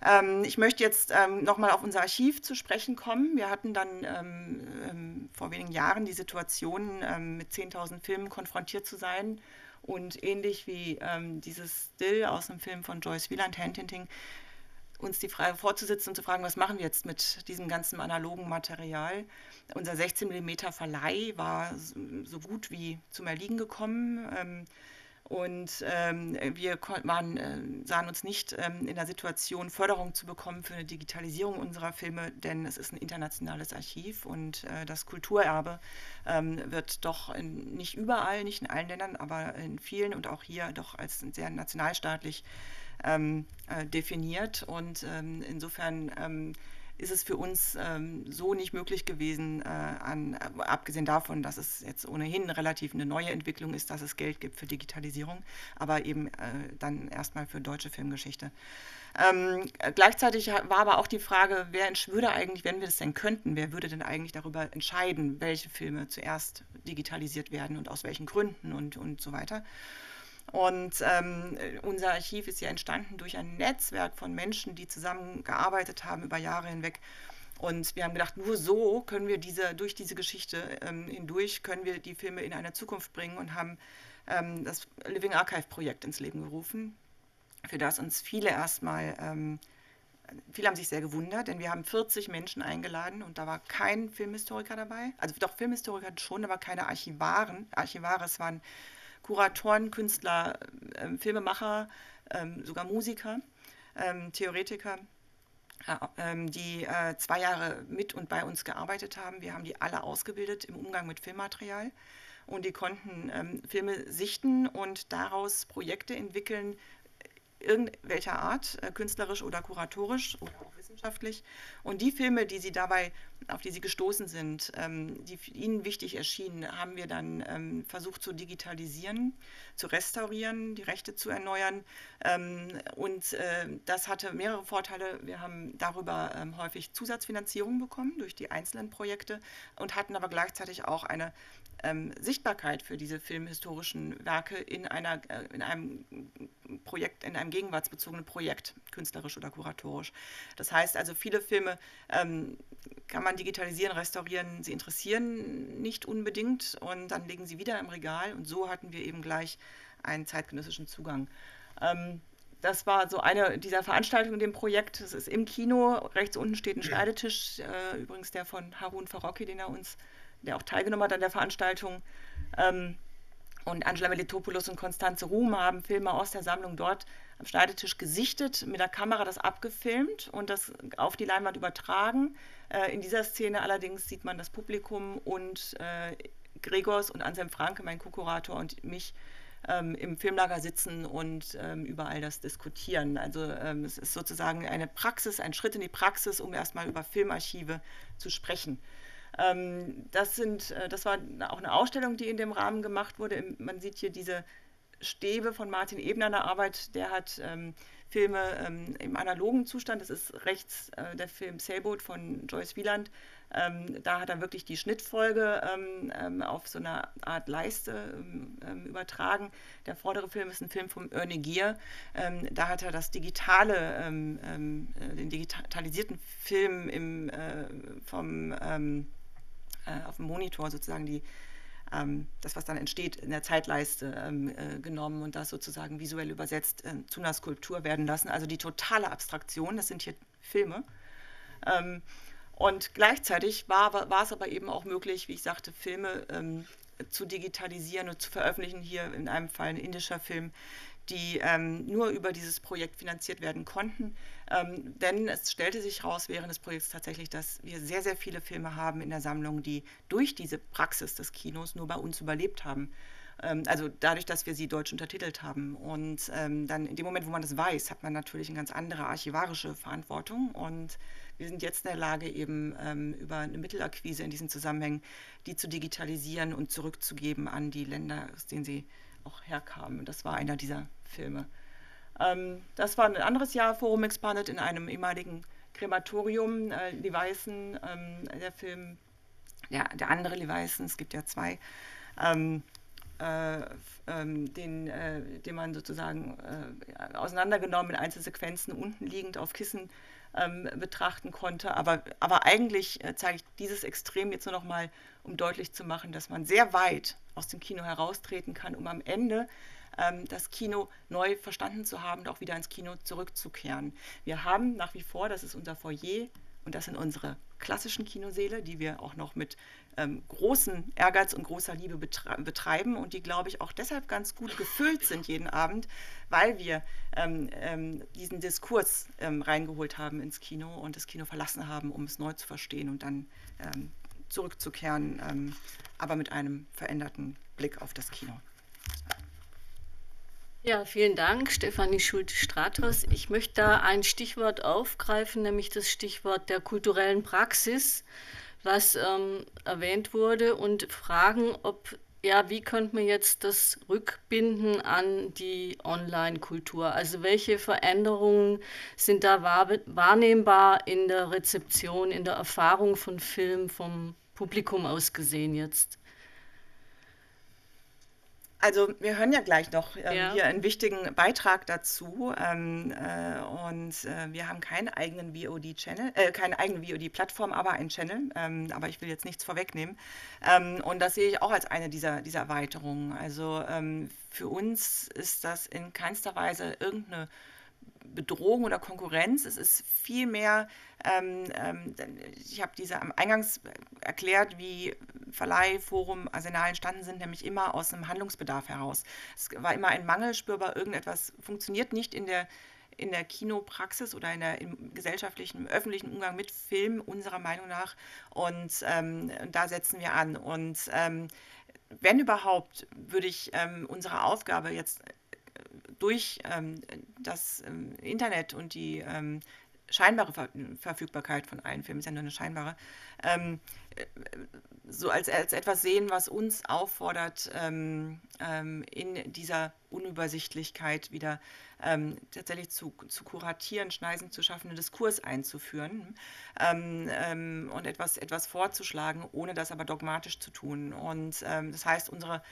Ähm, ich möchte jetzt ähm, nochmal auf unser Archiv zu sprechen kommen. Wir hatten dann ähm, ähm, vor wenigen Jahren die Situation, ähm, mit zehntausend Filmen konfrontiert zu sein. Und ähnlich wie ähm, dieses Still aus einem Film von Joyce Wieland, Handhinting, uns die Frage vorzusitzen und zu fragen, was machen wir jetzt mit diesem ganzen analogen Material. Unser sechzehn Millimeter Verleih war so gut wie zum Erliegen gekommen. Ähm, Und ähm, wir waren, äh, sahen uns nicht ähm, in der Situation, Förderung zu bekommen für eine Digitalisierung unserer Filme, denn es ist ein internationales Archiv und äh, das Kulturerbe ähm, wird doch in, nicht überall, nicht in allen Ländern, aber in vielen und auch hier doch als sehr nationalstaatlich ähm, äh, definiert. Und ähm, insofern ähm, ist es für uns ähm, so nicht möglich gewesen, äh, an, abgesehen davon, dass es jetzt ohnehin relativ eine neue Entwicklung ist, dass es Geld gibt für Digitalisierung, aber eben äh, dann erstmal für deutsche Filmgeschichte. Ähm, gleichzeitig war aber auch die Frage, wer würde eigentlich, wenn wir das denn könnten, wer würde denn eigentlich darüber entscheiden, welche Filme zuerst digitalisiert werden und aus welchen Gründen und, und so weiter. Und ähm, unser Archiv ist ja entstanden durch ein Netzwerk von Menschen, die zusammengearbeitet haben über Jahre hinweg. Und wir haben gedacht, nur so können wir diese, durch diese Geschichte ähm, hindurch, können wir die Filme in eine Zukunft bringen, und haben ähm, das Living Archive Projekt ins Leben gerufen, für das uns viele erstmal, ähm, viele haben sich sehr gewundert, denn wir haben vierzig Menschen eingeladen und da war kein Filmhistoriker dabei. Also doch Filmhistoriker schon, aber keine Archivaren. Archivare, es waren Kuratoren, Künstler, äh, Filmemacher, ähm, sogar Musiker, ähm, Theoretiker, äh, die äh, zwei Jahre mit und bei uns gearbeitet haben. Wir haben die alle ausgebildet im Umgang mit Filmmaterial und die konnten ähm, Filme sichten und daraus Projekte entwickeln, irgendwelcher Art, äh, künstlerisch oder kuratorisch oder auch wissenschaftlich. Und die Filme, die sie dabei, auf die sie gestoßen sind, ähm, die ihnen wichtig erschienen, haben wir dann ähm, versucht zu digitalisieren, zu restaurieren, die Rechte zu erneuern. Ähm, und äh, das hatte mehrere Vorteile. Wir haben darüber ähm, häufig Zusatzfinanzierung bekommen durch die einzelnen Projekte und hatten aber gleichzeitig auch eine ähm, Sichtbarkeit für diese filmhistorischen Werke in, einer, äh, in einem Projekt, in einem gegenwartsbezogenen Projekt, künstlerisch oder kuratorisch. Das heißt also, viele Filme ähm, kann man digitalisieren, restaurieren, sie interessieren nicht unbedingt und dann legen sie wieder im Regal, und so hatten wir eben gleich einen zeitgenössischen Zugang. Ähm, das war so eine dieser Veranstaltungen in dem Projekt. Das ist im Kino, rechts unten steht ein Schneidetisch, äh, übrigens der von Harun Farocki, den er uns, der auch teilgenommen hat an der Veranstaltung. Ähm, Und Angela Melitopoulos und Konstanze Ruhm haben Filme aus der Sammlung dort am Schneidetisch gesichtet, mit der Kamera das abgefilmt und das auf die Leinwand übertragen. Äh, in dieser Szene allerdings sieht man das Publikum und äh, Gregors und Anselm Franke, mein Co-Kurator, und mich ähm, im Filmlager sitzen und ähm, über all das diskutieren. Also ähm, es ist sozusagen eine Praxis, ein Schritt in die Praxis, um erstmal über Filmarchive zu sprechen. Das, sind, das war auch eine Ausstellung, die in dem Rahmen gemacht wurde. Man sieht hier diese Stäbe von Martin Ebner in der Arbeit. Der hat ähm, Filme ähm, im analogen Zustand. Das ist rechts äh, der Film Sailboat von Joyce Wieland. Ähm, da hat er wirklich die Schnittfolge ähm, auf so einer Art Leiste ähm, übertragen. Der vordere Film ist ein Film von Ernie Gier. Ähm, da hat er das digitale, ähm, ähm, den digitalisierten Film im, äh, vom... Ähm, äh, auf dem Monitor sozusagen die, ähm, das, was dann entsteht, in der Zeitleiste ähm, äh, genommen und das sozusagen visuell übersetzt äh, zu einer Skulptur werden lassen. Also die totale Abstraktion, das sind hier Filme. Ähm, und gleichzeitig war, war es aber eben auch möglich, wie ich sagte, Filme ähm, zu digitalisieren und zu veröffentlichen, hier in einem Fall ein indischer Film, die ähm, nur über dieses Projekt finanziert werden konnten. Ähm, denn es stellte sich raus während des Projekts tatsächlich, dass wir sehr, sehr viele Filme haben in der Sammlung, die durch diese Praxis des Kinos nur bei uns überlebt haben. Ähm, also dadurch, dass wir sie deutsch untertitelt haben. Und ähm, dann in dem Moment, wo man das weiß, hat man natürlich eine ganz andere archivarische Verantwortung. Und wir sind jetzt in der Lage, eben ähm, über eine Mittelakquise in diesen Zusammenhängen, die zu digitalisieren und zurückzugeben an die Länder, aus denen sie auch herkamen. Das war einer dieser Filme. Ähm, das war ein anderes Jahr, Forum Expanded, in einem ehemaligen Krematorium, äh, die Weißen, ähm, der Film, ja, der andere die Weißen, es gibt ja zwei, ähm, äh, ähm, den, äh, den man sozusagen äh, auseinandergenommen in Einzelsequenzen unten liegend auf Kissen ähm, betrachten konnte. Aber, aber eigentlich äh, zeige ich dieses Extrem jetzt nur noch mal, um deutlich zu machen, dass man sehr weit aus dem Kino heraustreten kann, um am Ende ähm, das Kino neu verstanden zu haben und auch wieder ins Kino zurückzukehren. Wir haben nach wie vor, das ist unser Foyer und das sind unsere klassischen Kinosäle, die wir auch noch mit ähm, großem Ehrgeiz und großer Liebe betre- betreiben und die, glaube ich, auch deshalb ganz gut gefüllt sind jeden Abend, weil wir ähm, ähm, diesen Diskurs ähm, reingeholt haben ins Kino und das Kino verlassen haben, um es neu zu verstehen und dann ähm, zurückzukehren, ähm, aber mit einem veränderten Blick auf das Kino. Ja, vielen Dank, Stefanie Schulte Strathaus. Ich möchte da ein Stichwort aufgreifen, nämlich das Stichwort der kulturellen Praxis, was ähm, erwähnt wurde, und fragen, ob, ja, wie könnte man jetzt das rückbinden an die Online-Kultur? Also welche Veränderungen sind da wahr, wahrnehmbar in der Rezeption, in der Erfahrung von Film, vom Publikum aus gesehen jetzt? Also wir hören ja gleich noch ähm, ja. hier einen wichtigen Beitrag dazu ähm, äh, und äh, wir haben keinen eigenen V O D-Channel, äh, keine eigene V O D-Plattform, aber einen Channel, ähm, aber ich will jetzt nichts vorwegnehmen ähm, und das sehe ich auch als eine dieser, dieser Erweiterungen. Also ähm, für uns ist das in keinster Weise irgendeine Bedrohung oder Konkurrenz, es ist vielmehr, ähm, ähm, ich habe diese am Eingangs erklärt, wie Verleih, Forum, Arsenal entstanden sind, nämlich immer aus einem Handlungsbedarf heraus. Es war immer ein Mangel spürbar, irgendetwas funktioniert nicht in der, in der Kinopraxis oder in der, im gesellschaftlichen, im öffentlichen Umgang mit Film, unserer Meinung nach, und ähm, da setzen wir an. Und ähm, wenn überhaupt, würde ich ähm, unsere Aufgabe jetzt durch ähm, das ähm, Internet und die ähm, scheinbare Ver- Verfügbarkeit von allen Filmen, ist ja nur eine scheinbare, ähm, äh, so als, als etwas sehen, was uns auffordert, ähm, ähm, in dieser Unübersichtlichkeit wieder ähm, tatsächlich zu, zu kuratieren, Schneisen zu schaffen, einen Diskurs einzuführen ähm, ähm, und etwas, etwas vorzuschlagen, ohne das aber dogmatisch zu tun. Und ähm, das heißt, unsere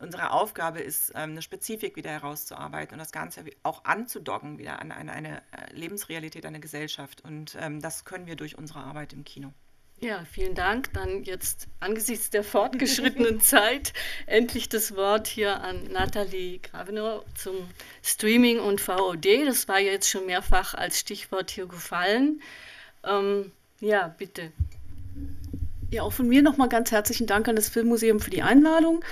Unsere Aufgabe ist, eine Spezifik wieder herauszuarbeiten und das Ganze auch anzudocken wieder an eine Lebensrealität, an eine Gesellschaft. Und das können wir durch unsere Arbeit im Kino. Ja, vielen Dank. Dann jetzt angesichts der fortgeschrittenen Zeit endlich das Wort hier an Nathalie Gravenor zum Streaming und V O D. Das war ja jetzt schon mehrfach als Stichwort hier gefallen. Ähm, ja, bitte. Ja, auch von mir nochmal ganz herzlichen Dank an das Filmmuseum für die Einladung.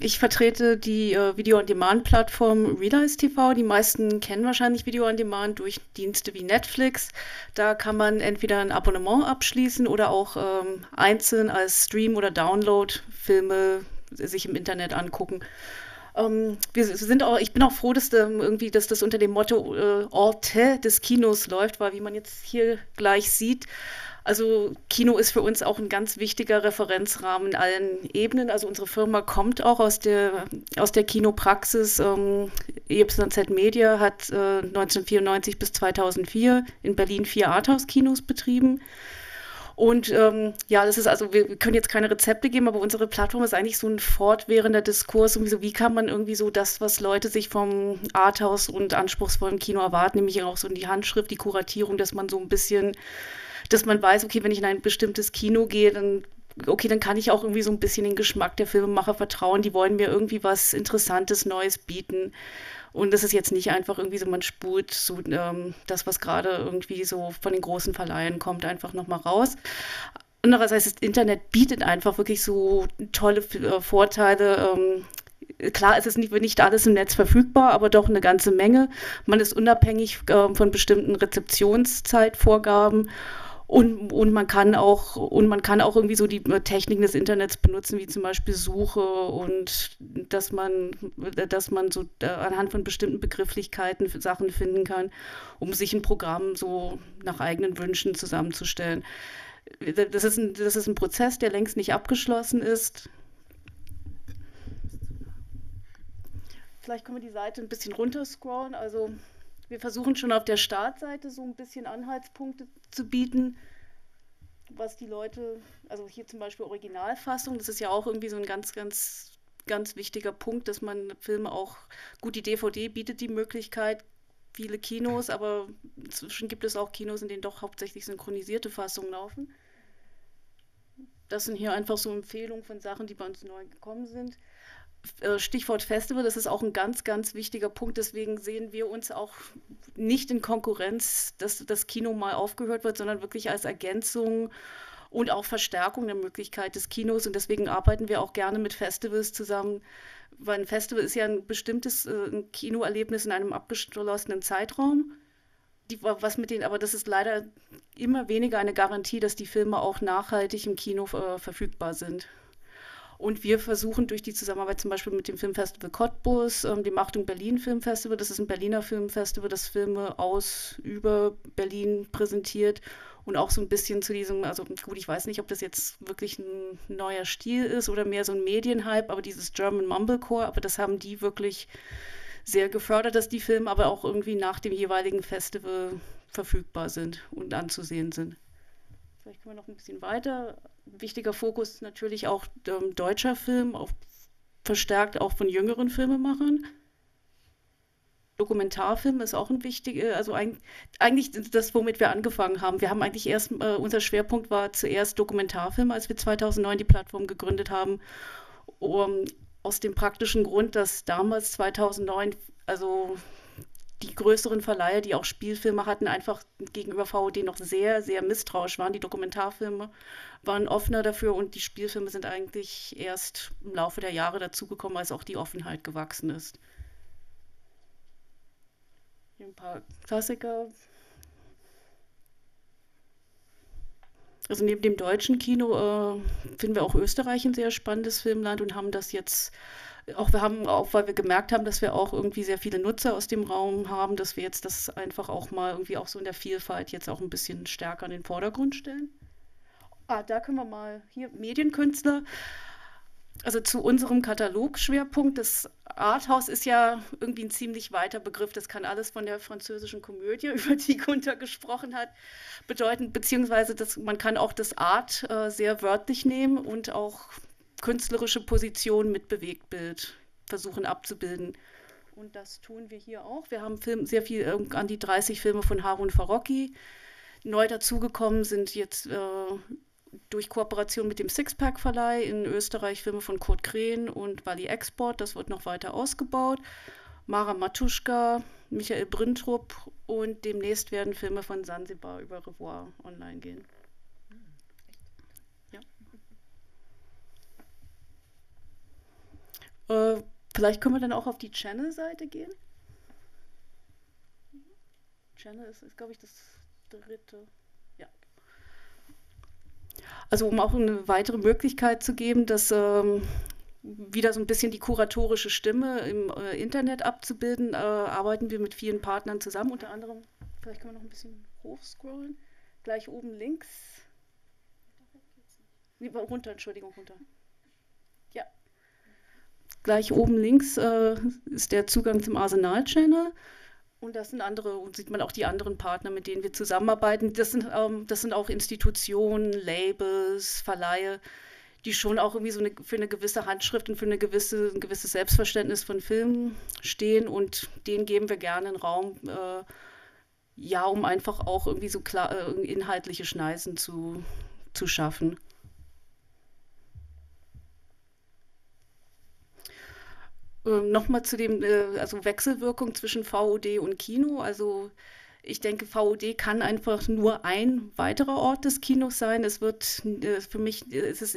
Ich vertrete die äh, Video-on-Demand-Plattform realeyz T V. Die meisten kennen wahrscheinlich Video-on-Demand durch Dienste wie Netflix. Da kann man entweder ein Abonnement abschließen oder auch ähm, einzeln als Stream oder Download Filme sich im Internet angucken. Ähm, wir sind auch, ich bin auch froh, dass, da irgendwie, dass das unter dem Motto äh, Orte des Kinos läuft, weil wie man jetzt hier gleich sieht, also Kino ist für uns auch ein ganz wichtiger Referenzrahmen in allen Ebenen. Also unsere Firma kommt auch aus der, aus der Kinopraxis. Ähm, Y Z Media hat äh, neunzehnhundertvierundneunzig bis zweitausendvier in Berlin vier Arthouse-Kinos betrieben. Und ähm, ja, das ist also, wir können jetzt keine Rezepte geben, aber unsere Plattform ist eigentlich so ein fortwährender Diskurs. Um so, wie kann man irgendwie so das, was Leute sich vom Arthouse und anspruchsvollen Kino erwarten, nämlich auch so in die Handschrift, die Kuratierung, dass man so ein bisschen... dass man weiß, okay, wenn ich in ein bestimmtes Kino gehe, dann okay, dann kann ich auch irgendwie so ein bisschen den Geschmack der Filmemacher vertrauen. Die wollen mir irgendwie was Interessantes, Neues bieten. Und das ist jetzt nicht einfach irgendwie so, man spult so ähm, das, was gerade irgendwie so von den großen Verleihen kommt, einfach nochmal raus. Andererseits, das Internet bietet einfach wirklich so tolle äh, Vorteile. Ähm, Klar ist es nicht, nicht alles im Netz verfügbar, aber doch eine ganze Menge. Man ist unabhängig äh, von bestimmten Rezeptionszeitvorgaben und, und, man kann auch, und man kann auch irgendwie so die Techniken des Internets benutzen, wie zum Beispiel Suche und dass man, dass man so äh, anhand von bestimmten Begrifflichkeiten Sachen finden kann, um sich ein Programm so nach eigenen Wünschen zusammenzustellen. Das ist ein, das ist ein Prozess, der längst nicht abgeschlossen ist. Vielleicht können wir die Seite ein bisschen runterscrollen. Also wir versuchen schon auf der Startseite so ein bisschen Anhaltspunkte zu bieten, was die Leute, also hier zum Beispiel Originalfassung, das ist ja auch irgendwie so ein ganz, ganz, ganz wichtiger Punkt, dass man Filme auch, gut, die D V D bietet die Möglichkeit, viele Kinos, aber inzwischen gibt es auch Kinos, in denen doch hauptsächlich synchronisierte Fassungen laufen. Das sind hier einfach so Empfehlungen von Sachen, die bei uns neu gekommen sind. Stichwort Festival, das ist auch ein ganz, ganz wichtiger Punkt. Deswegen sehen wir uns auch nicht in Konkurrenz, dass das Kino mal aufgehört wird, sondern wirklich als Ergänzung und auch Verstärkung der Möglichkeit des Kinos. Und deswegen arbeiten wir auch gerne mit Festivals zusammen, weil ein Festival ist ja ein bestimmtes ein Kinoerlebnis in einem abgeschlossenen Zeitraum. Die, was mit denen, aber das ist leider immer weniger eine Garantie, dass die Filme auch nachhaltig im Kino äh, verfügbar sind. Und wir versuchen durch die Zusammenarbeit zum Beispiel mit dem Filmfestival Cottbus, ähm, dem Achtung Berlin Filmfestival, das ist ein Berliner Filmfestival, das Filme aus über Berlin präsentiert und auch so ein bisschen zu diesem, also gut, ich weiß nicht, ob das jetzt wirklich ein neuer Stil ist oder mehr so ein Medienhype, aber dieses German Mumblecore, aber das haben die wirklich sehr gefördert, dass die Filme aber auch irgendwie nach dem jeweiligen Festival verfügbar sind und anzusehen sind. Vielleicht können wir noch ein bisschen weiter. Ein wichtiger Fokus ist natürlich auch ähm, deutscher Film, auch verstärkt auch von jüngeren Filmemachern. Dokumentarfilm ist auch ein wichtiger, also ein, eigentlich das, womit wir angefangen haben. Wir haben eigentlich erst, äh, unser Schwerpunkt war zuerst Dokumentarfilm, als wir zweitausendneun die Plattform gegründet haben, um, aus dem praktischen Grund, dass damals zweitausendneun, also die größeren Verleiher, die auch Spielfilme hatten, einfach gegenüber V O D noch sehr, sehr misstrauisch waren. Die Dokumentarfilme waren offener dafür und die Spielfilme sind eigentlich erst im Laufe der Jahre dazugekommen, als auch die Offenheit gewachsen ist. Hier ein paar Klassiker. Also neben dem deutschen Kino äh, finden wir auch Österreich ein sehr spannendes Filmland und haben das jetzt Auch, wir haben, auch weil wir gemerkt haben, dass wir auch irgendwie sehr viele Nutzer aus dem Raum haben, dass wir jetzt das einfach auch mal irgendwie auch so in der Vielfalt jetzt auch ein bisschen stärker in den Vordergrund stellen. Ah, da können wir mal, hier Medienkünstler. Also zu unserem Katalogschwerpunkt, das Arthouse ist ja irgendwie ein ziemlich weiter Begriff, das kann alles von der französischen Komödie, über die Gunter gesprochen hat, bedeuten, beziehungsweise das, man kann auch das Art äh, sehr wörtlich nehmen und auch künstlerische Position mit Bewegtbild versuchen abzubilden. Und das tun wir hier auch. Wir haben Film, sehr viel, äh, an die dreißig Filme von Harun Farocki. Neu dazugekommen sind jetzt äh, durch Kooperation mit dem Sixpack-Verleih in Österreich Filme von Kurt Krehn und Wally Export. Das wird noch weiter ausgebaut. Mara Matuschka, Michael Brintrup und demnächst werden Filme von Sansibar über Revoir online gehen. Vielleicht können wir dann auch auf die Channel-Seite gehen. Channel ist, ist glaube ich, das dritte. Ja. Also um auch eine weitere Möglichkeit zu geben, dass ähm, wieder so ein bisschen die kuratorische Stimme im äh, Internet abzubilden, äh, arbeiten wir mit vielen Partnern zusammen. Unter anderem, vielleicht können wir noch ein bisschen hochscrollen. Gleich oben links. Nee, runter, Entschuldigung, runter. Ja. Gleich oben links äh, ist der Zugang zum Arsenal-Channel und das sind andere, und sieht man auch die anderen Partner, mit denen wir zusammenarbeiten. Das sind, ähm, das sind auch Institutionen, Labels, Verleihe, die schon auch irgendwie so eine, für eine gewisse Handschrift und für eine gewisse, ein gewisses Selbstverständnis von Filmen stehen und denen geben wir gerne einen Raum, äh, ja, um einfach auch irgendwie so klar, äh, inhaltliche Schneisen zu, zu schaffen. Ähm, Nochmal zu dem äh, also Wechselwirkung zwischen V O D und Kino. Also ich denke, V O D kann einfach nur ein weiterer Ort des Kinos sein. Es wird äh, für mich, äh, es ist,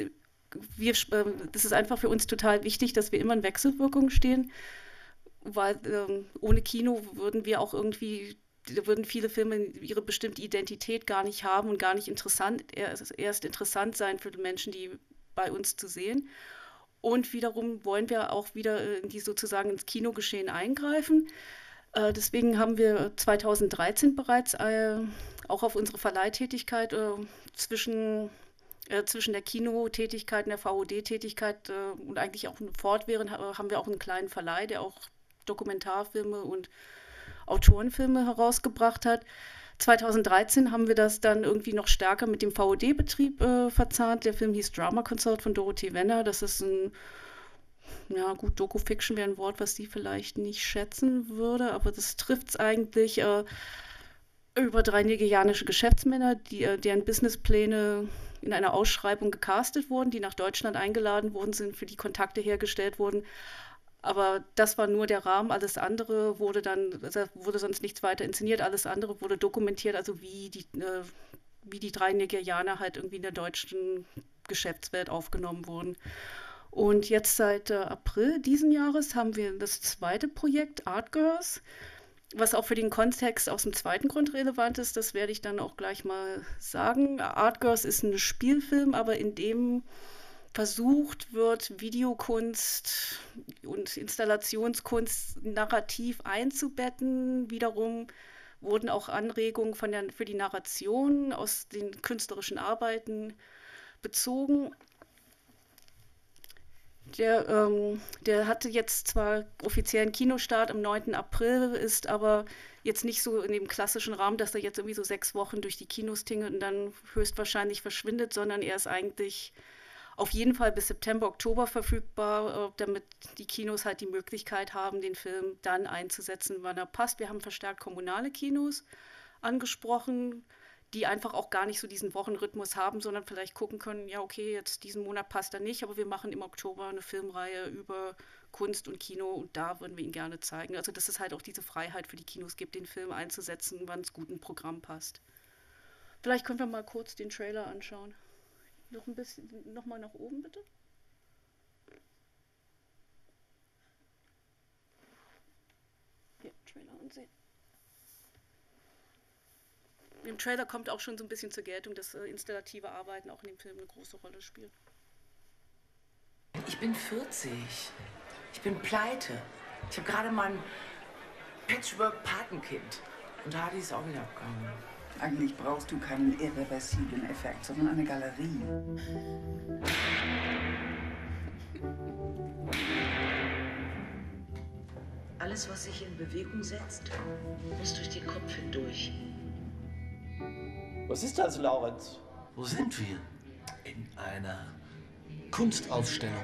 wir, äh, es ist einfach für uns total wichtig, dass wir immer in Wechselwirkung stehen, weil äh, ohne Kino würden wir auch irgendwie, würden viele Filme ihre bestimmte Identität gar nicht haben und gar nicht interessant, erst interessant sein für die Menschen, die bei uns zu sehen. Und wiederum wollen wir auch wieder in die sozusagen ins Kinogeschehen eingreifen. Äh, deswegen haben wir zweitausenddreizehn bereits äh, auch auf unsere Verleihtätigkeit äh, zwischen, äh, zwischen der Kinotätigkeit und der V O D-Tätigkeit äh, und eigentlich auch fortwährend haben wir auch einen kleinen Verleih, der auch Dokumentarfilme und Autorenfilme herausgebracht hat. zweitausenddreizehn haben wir das dann irgendwie noch stärker mit dem V O D-Betrieb äh, verzahnt. Der Film hieß Drama Consort von Dorothee Wenner. Das ist ein, ja gut, Doku-Fiction wäre ein Wort, was sie vielleicht nicht schätzen würde, aber das trifft es eigentlich. Äh, über drei nigerianische Geschäftsmänner, die, äh, deren Businesspläne in einer Ausschreibung gecastet wurden, die nach Deutschland eingeladen worden sind, für die Kontakte hergestellt wurden. Aber das war nur der Rahmen, alles andere wurde dann, wurde sonst nichts weiter inszeniert, alles andere wurde dokumentiert, also wie die, äh, wie die drei Nigerianer halt irgendwie in der deutschen Geschäftswelt aufgenommen wurden. Und jetzt seit äh, April diesen Jahres haben wir das zweite Projekt, Art Girls, was auch für den Kontext aus dem zweiten Grund relevant ist, das werde ich dann auch gleich mal sagen. Art Girls ist ein Spielfilm, aber in dem versucht wird, Videokunst und Installationskunst narrativ einzubetten. Wiederum wurden auch Anregungen von der, für die Narration aus den künstlerischen Arbeiten bezogen. Der, ähm, der hatte jetzt zwar offiziellen Kinostart am neunten April, ist aber jetzt nicht so in dem klassischen Rahmen, dass er jetzt irgendwie so sechs Wochen durch die Kinos tingelt und dann höchstwahrscheinlich verschwindet, sondern er ist eigentlich auf jeden Fall bis September, Oktober verfügbar, damit die Kinos halt die Möglichkeit haben, den Film dann einzusetzen, wann er passt. Wir haben verstärkt kommunale Kinos angesprochen, die einfach auch gar nicht so diesen Wochenrhythmus haben, sondern vielleicht gucken können, ja okay, jetzt diesen Monat passt er nicht, aber wir machen im Oktober eine Filmreihe über Kunst und Kino und da würden wir ihn gerne zeigen. Also dass es halt auch diese Freiheit für die Kinos gibt, den Film einzusetzen, wann es gut im Programm passt. Vielleicht können wir mal kurz den Trailer anschauen. Noch ein bisschen, noch mal nach oben bitte. Ja, Trailer ansehen. Im Trailer kommt auch schon so ein bisschen zur Geltung, dass äh, installative Arbeiten auch in dem Film eine große Rolle spielen. Ich bin vierzig. Ich bin pleite. Ich habe gerade mein Patchwork-Patenkind. Und Hardy ist auch wieder abgehauen. Eigentlich brauchst du keinen irreversiblen Effekt, sondern eine Galerie. Alles, was sich in Bewegung setzt, muss durch den Kopf hindurch. Was ist das, Laurenz? Wo sind wir? In einer Kunstausstellung.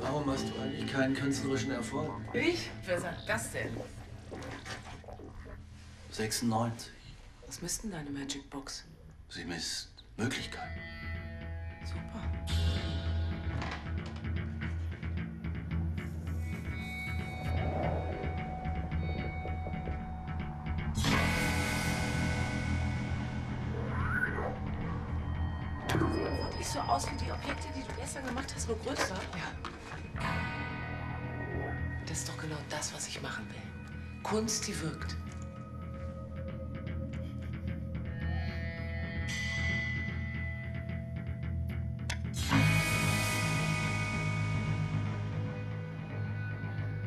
Warum hast du eigentlich keinen künstlerischen Erfolg? Ich? Wer sagt das denn? sechsundneunzig. Was misst denn deine Magic Box? Sie misst Möglichkeiten. Super. Wirklich so aus wie die Objekte, die du gestern gemacht hast, nur größer? Ja. Das ist doch genau das, was ich machen will. Kunst, die wirkt.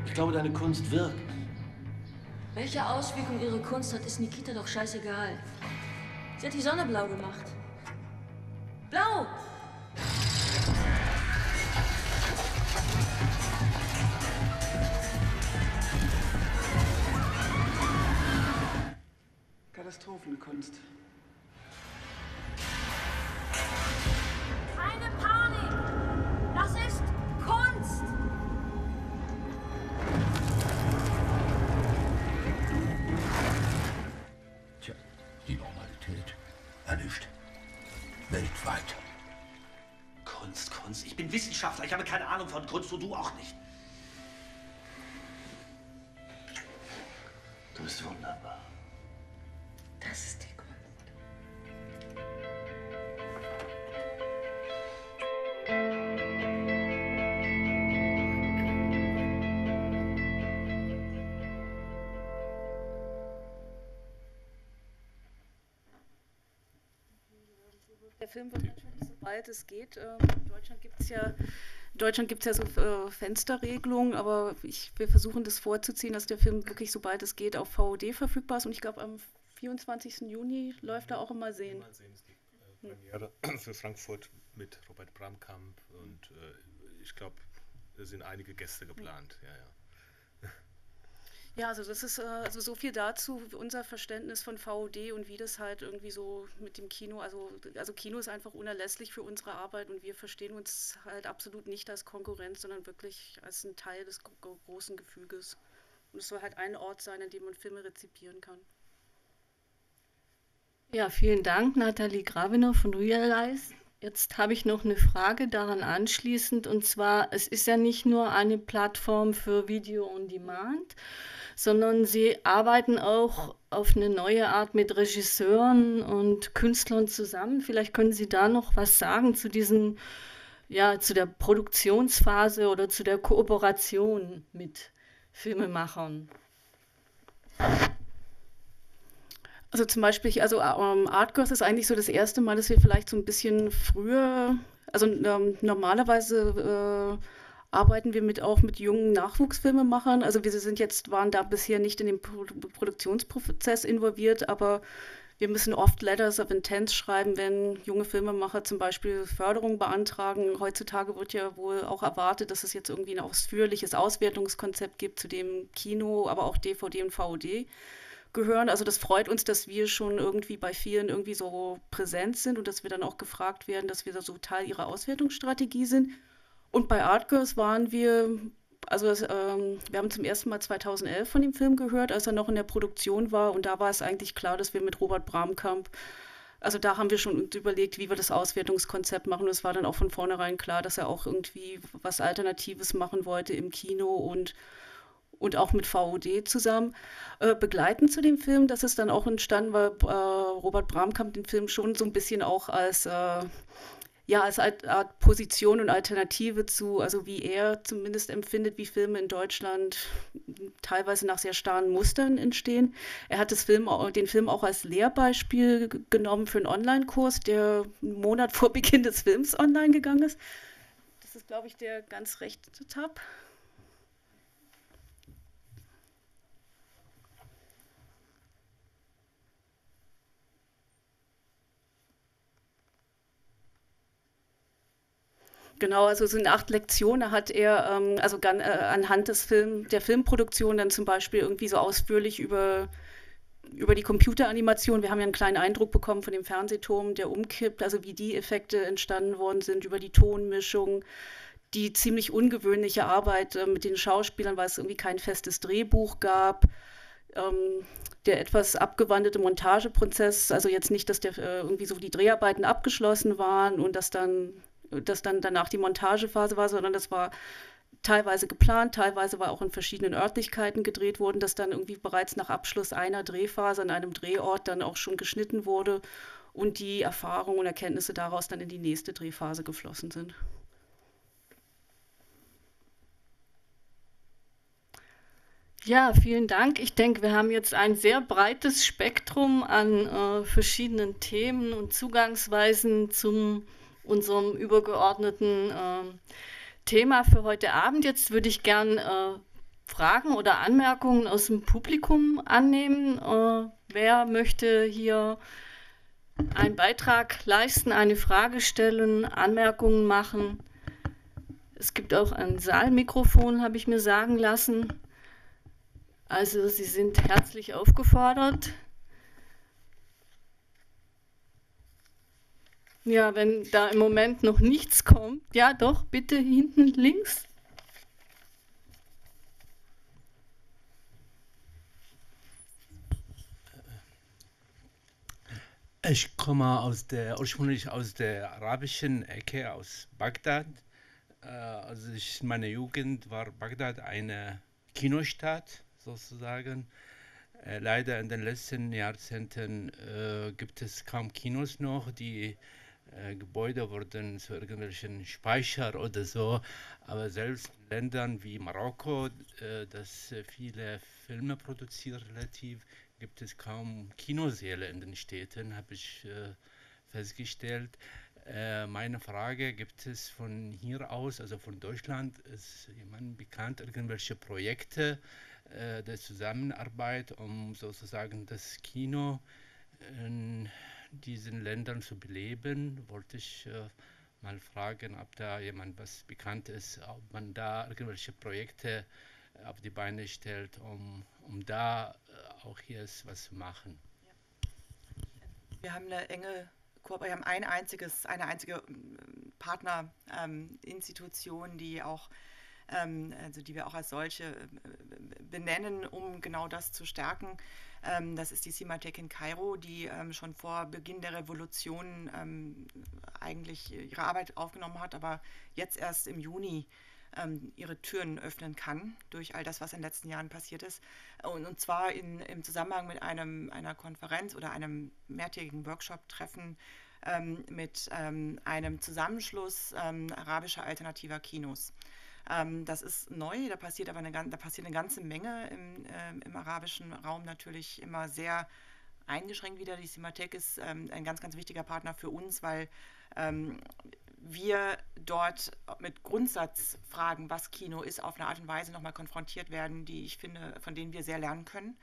Ich glaube, deine Kunst wirkt. Welche Auswirkung ihre Kunst hat, ist Nikita doch scheißegal. Sie hat die Sonne blau gemacht. Blau! Katastrophenkunst. Keine Panik! Das ist Kunst! Tja, die Normalität erlischt. Wissenschaftler. Ich habe keine Ahnung von Kunst und du auch nicht. Du bist wunderbar. Das ist die Kunst. Der Film wird natürlich, soweit es geht, in Deutschland gibt es ja... In Deutschland gibt es ja so äh, Fensterregelungen, aber ich, wir versuchen das vorzuziehen, dass der Film wirklich, sobald es geht, auf V O D verfügbar ist. Und ich glaube, am vierundzwanzigsten Juni läuft er auch im Malsehen. Malsehen ist die äh, Premiere hm. für Frankfurt mit Robert Bramkamp und äh, ich glaube, da sind einige Gäste geplant. Hm. Ja, ja. Ja, also das ist äh, also so viel dazu, unser Verständnis von V O D und wie das halt irgendwie so mit dem Kino, also, also Kino ist einfach unerlässlich für unsere Arbeit und wir verstehen uns halt absolut nicht als Konkurrenz, sondern wirklich als ein Teil des großen Gefüges. Und es soll halt ein Ort sein, an dem man Filme rezipieren kann. Ja, vielen Dank, Nathalie Gravenor von realeyz. Jetzt habe ich noch eine Frage daran anschließend, und zwar, es ist ja nicht nur eine Plattform für Video on Demand, sondern Sie arbeiten auch auf eine neue Art mit Regisseuren und Künstlern zusammen. Vielleicht können Sie da noch was sagen zu diesen, ja, zu der Produktionsphase oder zu der Kooperation mit Filmemachern. Also zum Beispiel, also um, Artgirls ist eigentlich so das erste Mal, dass wir vielleicht so ein bisschen früher, also um, normalerweise äh, arbeiten wir mit, auch mit jungen Nachwuchsfilmemachern. Also wir sind jetzt, waren da bisher nicht in den Pro- Produktionsprozess involviert, aber wir müssen oft Letters of Intent schreiben, wenn junge Filmemacher zum Beispiel Förderung beantragen. Heutzutage wird ja wohl auch erwartet, dass es jetzt irgendwie ein ausführliches Auswertungskonzept gibt, zu dem Kino, aber auch D V D und V O D gehören. Also das freut uns, dass wir schon irgendwie bei vielen irgendwie so präsent sind und dass wir dann auch gefragt werden, dass wir da so Teil ihrer Auswertungsstrategie sind. Und bei Artgirls waren wir, also das, ähm, wir haben zum ersten Mal zweitausendelf von dem Film gehört, als er noch in der Produktion war, und da war es eigentlich klar, dass wir mit Robert Bramkamp, also da haben wir schon überlegt, wie wir das Auswertungskonzept machen, und es war dann auch von vornherein klar, dass er auch irgendwie was Alternatives machen wollte im Kino und und auch mit V O D zusammen äh, begleiten zu dem Film. Das ist dann auch entstanden, weil äh, Robert Bramkamp den Film schon so ein bisschen auch als, äh, ja, als Art Position und Alternative zu, also wie er zumindest empfindet, wie Filme in Deutschland teilweise nach sehr starren Mustern entstehen. Er hat das Film, den Film auch als Lehrbeispiel genommen für einen Online-Kurs, der einen Monat vor Beginn des Films online gegangen ist. Das ist, glaube ich, der ganz rechte Tab. Genau, also so in acht Lektionen hat er ähm, also gan, äh, anhand des Film, der Filmproduktion dann zum Beispiel irgendwie so ausführlich über, über die Computeranimation, wir haben ja einen kleinen Eindruck bekommen von dem Fernsehturm, der umkippt, also wie die Effekte entstanden worden sind, über die Tonmischung, die ziemlich ungewöhnliche Arbeit äh, mit den Schauspielern, weil es irgendwie kein festes Drehbuch gab, ähm, der etwas abgewandelte Montageprozess, also jetzt nicht, dass der, äh, irgendwie so die Dreharbeiten abgeschlossen waren und dass dann dass dann danach die Montagephase war, sondern das war teilweise geplant, teilweise war auch in verschiedenen Örtlichkeiten gedreht worden, dass dann irgendwie bereits nach Abschluss einer Drehphase an einem Drehort dann auch schon geschnitten wurde und die Erfahrungen und Erkenntnisse daraus dann in die nächste Drehphase geflossen sind. Ja, vielen Dank. Ich denke, wir haben jetzt ein sehr breites Spektrum an äh, verschiedenen Themen und Zugangsweisen zum unserem übergeordneten äh, Thema für heute Abend. Jetzt würde ich gern äh, Fragen oder Anmerkungen aus dem Publikum annehmen. Äh, wer möchte hier einen Beitrag leisten, eine Frage stellen, Anmerkungen machen? Es gibt auch ein Saalmikrofon, habe ich mir sagen lassen. Also Sie sind herzlich aufgefordert. Ja, wenn da im Moment noch nichts kommt. Ja, doch, bitte hinten links. Ich komme aus der, ursprünglich aus der arabischen Ecke, aus Bagdad. äh, also ich, meine Jugend war Bagdad eine Kinostadt sozusagen. Äh, leider in den letzten Jahrzehnten äh, gibt es kaum Kinos noch, die äh, Gebäude wurden zu irgendwelchen Speicher oder so, aber selbst in Ländern wie Marokko, äh, das viele Filme produziert relativ, gibt es kaum Kinosäle in den Städten, habe ich äh, festgestellt. Äh, meine Frage, gibt es von hier aus, also von Deutschland, ist jemand bekannt, irgendwelche Projekte äh, der Zusammenarbeit, um sozusagen das Kino in diesen Ländern zu beleben? Wollte ich äh, mal fragen, ob da jemand was bekannt ist, ob man da irgendwelche Projekte auf die Beine stellt, um, um da äh, auch hier was zu machen. Wir haben eine enge Kooperation, wir haben ein einziges, eine einzige Partnerinstitution, ähm, die auch, ähm, also die wir auch als solche äh, benennen, um genau das zu stärken. Ähm, das ist die Cinémathèque in Kairo, die ähm, schon vor Beginn der Revolution ähm, eigentlich ihre Arbeit aufgenommen hat, aber jetzt erst im Juni ihre Türen öffnen kann durch all das, was in den letzten Jahren passiert ist. Und, und zwar in, im Zusammenhang mit einem, einer Konferenz oder einem mehrtägigen Workshop-Treffen ähm, mit ähm, einem Zusammenschluss ähm, arabischer alternativer Kinos. Ähm, das ist neu, da passiert aber eine, da passiert eine ganze Menge im, äh, im arabischen Raum, natürlich immer sehr eingeschränkt wieder. Die Cinémathèque ist ähm, ein ganz, ganz wichtiger Partner für uns, weil ähm, wir dort mit Grundsatzfragen, was Kino ist, auf eine Art und Weise nochmal konfrontiert werden, die ich finde, von denen wir sehr lernen können.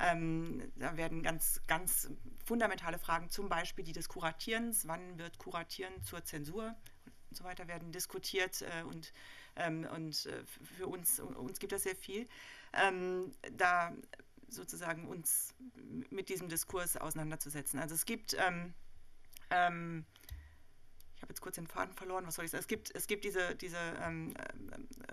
Ähm, da werden ganz, ganz fundamentale Fragen, zum Beispiel die des Kuratierens, wann wird Kuratieren zur Zensur und so weiter, werden diskutiert äh, und, ähm, und äh, für uns, uns gibt das sehr viel. Ähm, da sozusagen uns mit diesem Diskurs auseinanderzusetzen. Also es gibt ähm, ähm, ich habe jetzt kurz den Faden verloren, was soll ich sagen? Es gibt, es gibt diese, diese ähm,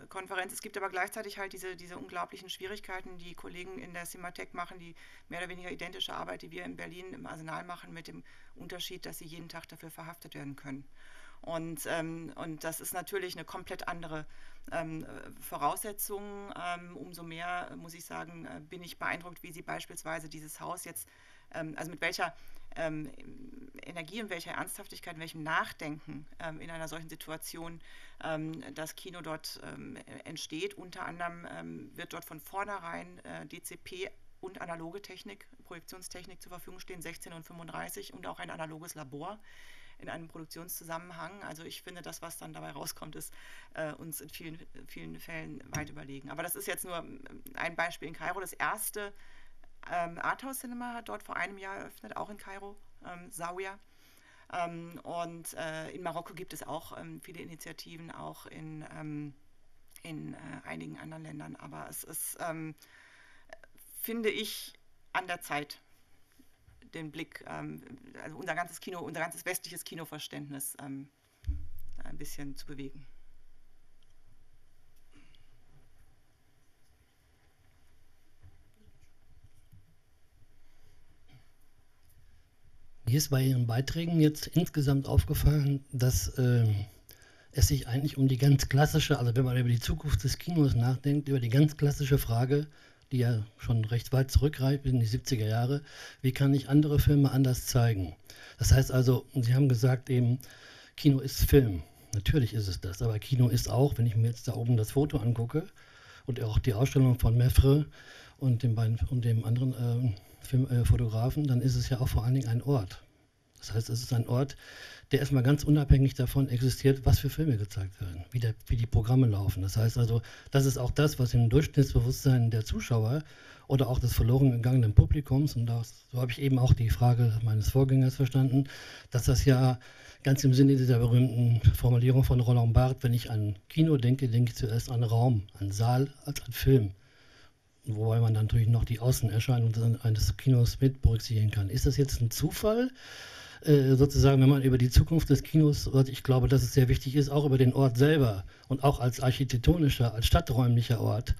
Konferenz, es gibt aber gleichzeitig halt diese, diese unglaublichen Schwierigkeiten, die Kollegen in der Cinémathèque machen, die mehr oder weniger identische Arbeit, die wir in Berlin im Arsenal machen, mit dem Unterschied, dass sie jeden Tag dafür verhaftet werden können. Und, ähm, und das ist natürlich eine komplett andere ähm, Voraussetzung. Ähm, umso mehr, muss ich sagen, bin ich beeindruckt, wie sie beispielsweise dieses Haus jetzt, ähm, also mit welcher Ähm, Energie, in welcher Ernsthaftigkeit, in welchem Nachdenken ähm, in einer solchen Situation ähm, das Kino dort ähm, entsteht. Unter anderem ähm, wird dort von vornherein äh, D C P und analoge Technik, Projektionstechnik zur Verfügung stehen, sechzehn und fünfunddreißig, und auch ein analoges Labor in einem Produktionszusammenhang. Also ich finde, das, was dann dabei rauskommt, ist äh, uns in vielen, vielen Fällen weit überlegen. Aber das ist jetzt nur ein Beispiel in Kairo. Das erste Ähm, Arthouse Cinema hat dort vor einem Jahr eröffnet, auch in Kairo, ähm, Zawiya. Ähm, und äh, in Marokko gibt es auch ähm, viele Initiativen, auch in, ähm, in äh, einigen anderen Ländern. Aber es ist, ähm, finde ich, an der Zeit, den Blick, ähm, also unser ganzes Kino, unser ganzes westliches Kinoverständnis ähm, ein bisschen zu bewegen. Mir ist bei Ihren Beiträgen jetzt insgesamt aufgefallen, dass äh, es sich eigentlich um die ganz klassische, also wenn man über die Zukunft des Kinos nachdenkt, über die ganz klassische Frage, die ja schon recht weit zurückreicht in die siebziger Jahre, wie kann ich andere Filme anders zeigen? Das heißt also, Sie haben gesagt eben, Kino ist Film. Natürlich ist es das, aber Kino ist auch, wenn ich mir jetzt da oben das Foto angucke und auch die Ausstellung von Meffre und dem, und dem anderen äh, Film, äh, Fotografen, dann ist es ja auch vor allen Dingen ein Ort. Das heißt, es ist ein Ort, der erstmal ganz unabhängig davon existiert, was für Filme gezeigt werden, wie, der, wie die Programme laufen. Das heißt also, das ist auch das, was im Durchschnittsbewusstsein der Zuschauer oder auch des verloren gegangenen Publikums, und das, so habe ich eben auch die Frage meines Vorgängers verstanden, dass das ja ganz im Sinne dieser berühmten Formulierung von Roland Barthes, wenn ich an Kino denke, denke ich zuerst an Raum, an Saal als an Film. Wobei man dann natürlich noch die Außenerscheinung eines Kinos mit berücksichtigen kann. Ist das jetzt ein Zufall, äh, sozusagen, wenn man über die Zukunft des Kinos, ich glaube, dass es sehr wichtig ist, auch über den Ort selber und auch als architektonischer, als stadträumlicher Ort